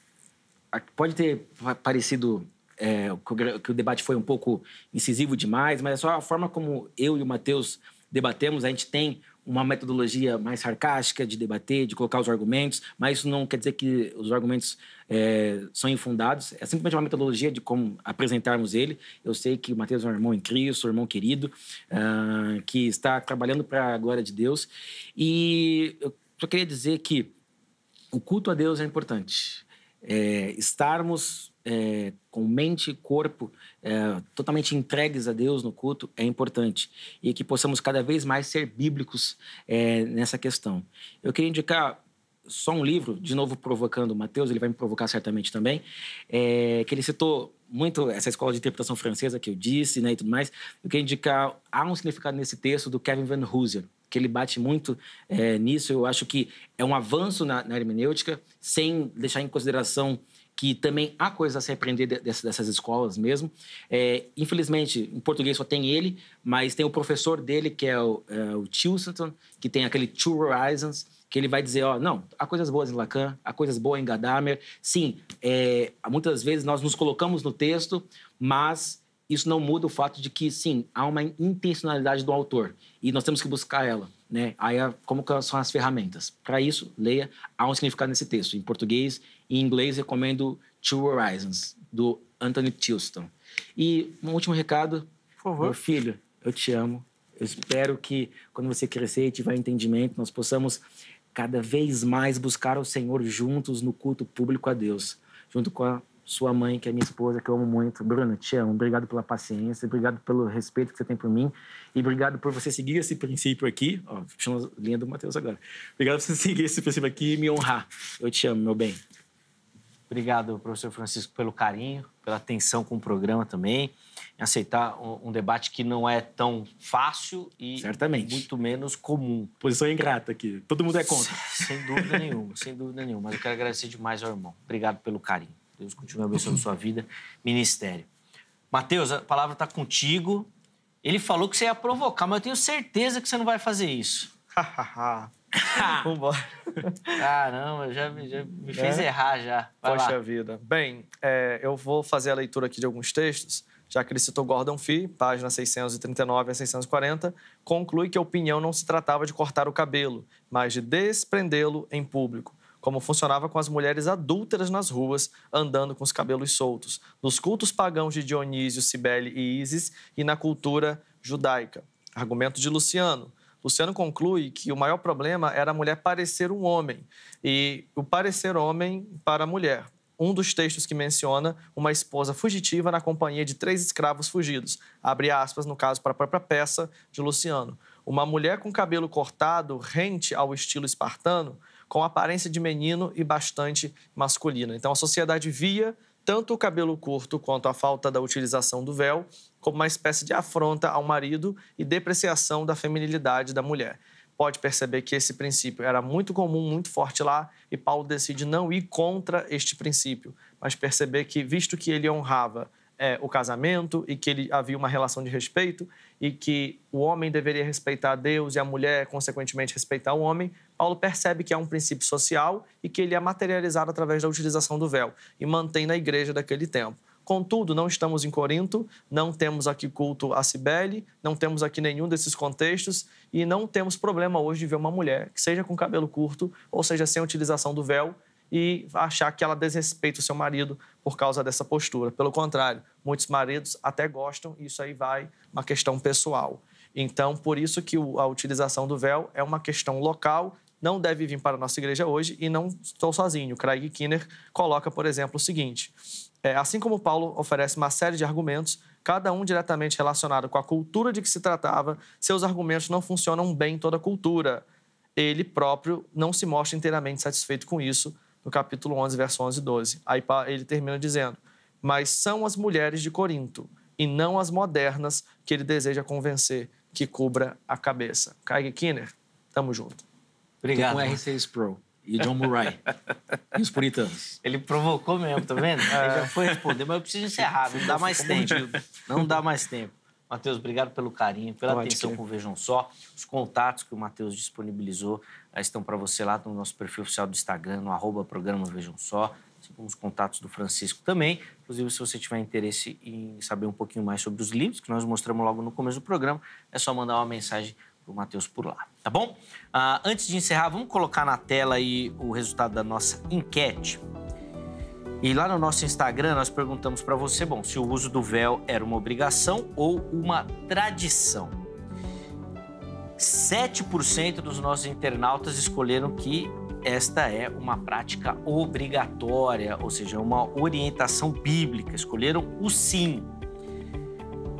pode ter parecido é, que o debate foi um pouco incisivo demais, mas é só a forma como eu e o Mateus debatemos. A gente tem uma metodologia mais sarcástica de debater, de colocar os argumentos, mas isso não quer dizer que os argumentos é, são infundados. É simplesmente uma metodologia de como apresentarmos ele. Eu sei que o Mateus é um irmão em Cristo, um irmão querido, uh, que está trabalhando para a glória de Deus. E eu só queria dizer que o culto a Deus é importante. É, estarmos é, com mente e corpo é, totalmente entregues a Deus no culto é importante. E que possamos cada vez mais ser bíblicos é, nessa questão. Eu queria indicar só um livro, de novo provocando o Mateus, ele vai me provocar certamente também, é, que ele citou muito essa escola de interpretação francesa que eu disse, né, e tudo mais. Eu queria indicar, há um significado nesse texto do Kevin Van Hoose, que ele bate muito é, nisso. Eu acho que é um avanço na, na hermenêutica, sem deixar em consideração que também há coisas a se aprender dessas, dessas escolas mesmo. É, infelizmente, em português só tem ele, mas tem o professor dele, que é o, é, o Tilston, que tem aquele Two Horizons, que ele vai dizer, ó, não, há coisas boas em Lacan, há coisas boas em Gadamer. Sim, é, muitas vezes nós nos colocamos no texto, mas... isso não muda o fato de que, sim, há uma intencionalidade do autor e nós temos que buscar ela, né? Aí, como são as ferramentas? Para isso, leia, há um significado nesse texto. Em português e em inglês, recomendo Two Horizons, do Anthony Tilston. E um último recado, por favor. Meu filho, eu te amo. Eu espero que, quando você crescer e tiver entendimento, nós possamos cada vez mais buscar o Senhor juntos no culto público a Deus, junto com a sua mãe, que é minha esposa, que eu amo muito. Bruna, te amo. Obrigado pela paciência, obrigado pelo respeito que você tem por mim e obrigado por você seguir esse princípio aqui. Ó, puxando a linha do Mateus agora. Obrigado por você seguir esse princípio aqui e me honrar. Eu te amo, meu bem. Obrigado, professor Francisco, pelo carinho, pela atenção com o programa também, em aceitar um debate que não é tão fácil e certamente muito menos comum. Posição ingrata aqui. Todo mundo é contra. Sem, sem dúvida nenhuma, sem dúvida nenhuma. Mas eu quero agradecer demais ao irmão. Obrigado pelo carinho. Deus continue abençoando sua vida, ministério. Mateus, a palavra está contigo. Ele falou que você ia provocar, mas eu tenho certeza que você não vai fazer isso. Vambora. Caramba, já, já me fiz é? errar já. Vai Poxa lá. vida. Bem, é, eu vou fazer a leitura aqui de alguns textos, já que ele citou Gordon Fee, página seiscentos e trinta e nove a seiscentos e quarenta, conclui que a opinião não se tratava de cortar o cabelo, mas de desprendê-lo em público, como funcionava com as mulheres adúlteras nas ruas, andando com os cabelos soltos, nos cultos pagãos de Dionísio, Cibele e Ísis e na cultura judaica. Argumento de Luciano. Luciano conclui que o maior problema era a mulher parecer um homem e o parecer homem para a mulher. Um dos textos que menciona uma esposa fugitiva na companhia de três escravos fugidos, abre aspas, no caso, para a própria peça de Luciano. Uma mulher com cabelo cortado, rente ao estilo espartano, com aparência de menino e bastante masculina. Então, a sociedade via tanto o cabelo curto quanto a falta da utilização do véu como uma espécie de afronta ao marido e depreciação da feminilidade da mulher. Pode perceber que esse princípio era muito comum, muito forte lá, e Paulo decide não ir contra este princípio, mas perceber que, visto que ele honrava é, o casamento e que ele havia uma relação de respeito e que o homem deveria respeitar a Deus e a mulher, consequentemente, respeitar o homem, Paulo percebe que é um princípio social e que ele é materializado através da utilização do véu e mantém na igreja daquele tempo. Contudo, não estamos em Corinto, não temos aqui culto a Cibele, não temos aqui nenhum desses contextos e não temos problema hoje de ver uma mulher, que seja com cabelo curto ou seja sem a utilização do véu, e achar que ela desrespeita o seu marido por causa dessa postura. Pelo contrário, muitos maridos até gostam e isso aí vai uma questão pessoal. Então, por isso que a utilização do véu é uma questão local, não deve vir para a nossa igreja hoje e não estou sozinho. Craig Keener coloca, por exemplo, o seguinte: é, assim como Paulo oferece uma série de argumentos, cada um diretamente relacionado com a cultura de que se tratava, seus argumentos não funcionam bem em toda a cultura. Ele próprio não se mostra inteiramente satisfeito com isso, no capítulo onze, versos onze e doze. Aí ele termina dizendo: mas são as mulheres de Corinto, e não as modernas, que ele deseja convencer que cubra a cabeça. Craig Keener, tamo junto. Obrigado. Com R seis Pro e John Murray. E os puritanos. Ele provocou mesmo, tá vendo? É. Ele já foi responder, mas eu preciso encerrar, não dá mais tempo. Não dá mais tempo. Mateus, obrigado pelo carinho, pela Pode atenção que... com o Vejam Só. Os contatos que o Mateus disponibilizou estão para você lá no nosso perfil oficial do Instagram, no arroba programa Vejam Só. Os contatos do Francisco também. Inclusive, se você tiver interesse em saber um pouquinho mais sobre os livros, que nós mostramos logo no começo do programa, é só mandar uma mensagem para o Mateus por lá, tá bom? Ah, antes de encerrar, vamos colocar na tela aí o resultado da nossa enquete. E lá no nosso Instagram, nós perguntamos para você, bom, se o uso do véu era uma obrigação ou uma tradição. sete por cento dos nossos internautas escolheram que esta é uma prática obrigatória, ou seja, uma orientação bíblica. Escolheram o sim.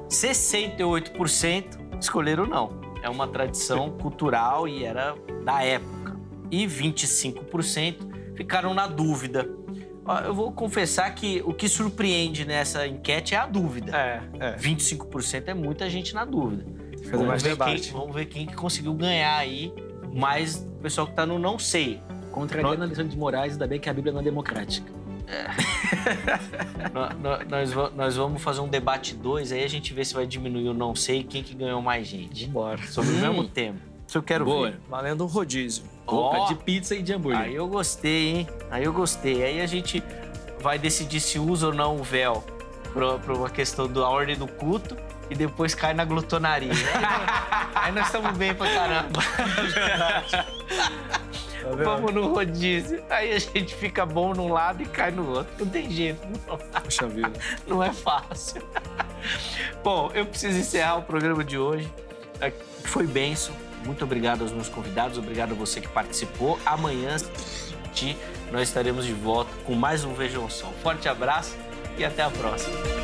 sessenta e oito por cento escolheram o não. É uma tradição cultural e era da época. E vinte e cinco por cento ficaram na dúvida. Eu vou confessar que o que surpreende nessa enquete é a dúvida. É, é. vinte e cinco por cento é muita gente na dúvida. Vamos, mais ver quem, vamos ver quem que conseguiu ganhar aí, mais o pessoal que está no não sei. Contrariando a lição de Moraes, ainda bem que a Bíblia não é democrática. É. nós, nós, nós vamos fazer um debate dois, aí a gente vê se vai diminuir o não sei e quem que ganhou mais gente. Bora. Sobre hum. o mesmo tema. Isso eu quero Boa. ver. Valendo um rodízio. Opa, oh, de pizza e de hambúrguer. Aí eu gostei, hein? Aí eu gostei. Aí a gente vai decidir se usa ou não o véu para uma questão da ordem do culto e depois cai na glutonaria. Aí nós estamos bem pra caramba. Tá vamos no rodízio. Aí a gente fica bom num lado e cai no outro. Não tem jeito. Não, Poxa vida. Não é fácil. Bom, eu preciso encerrar o programa de hoje. Foi bênção. Muito obrigado aos meus convidados. Obrigado a você que participou. Amanhã, nós estaremos de volta com mais um Vejam Só. Forte abraço e até a próxima.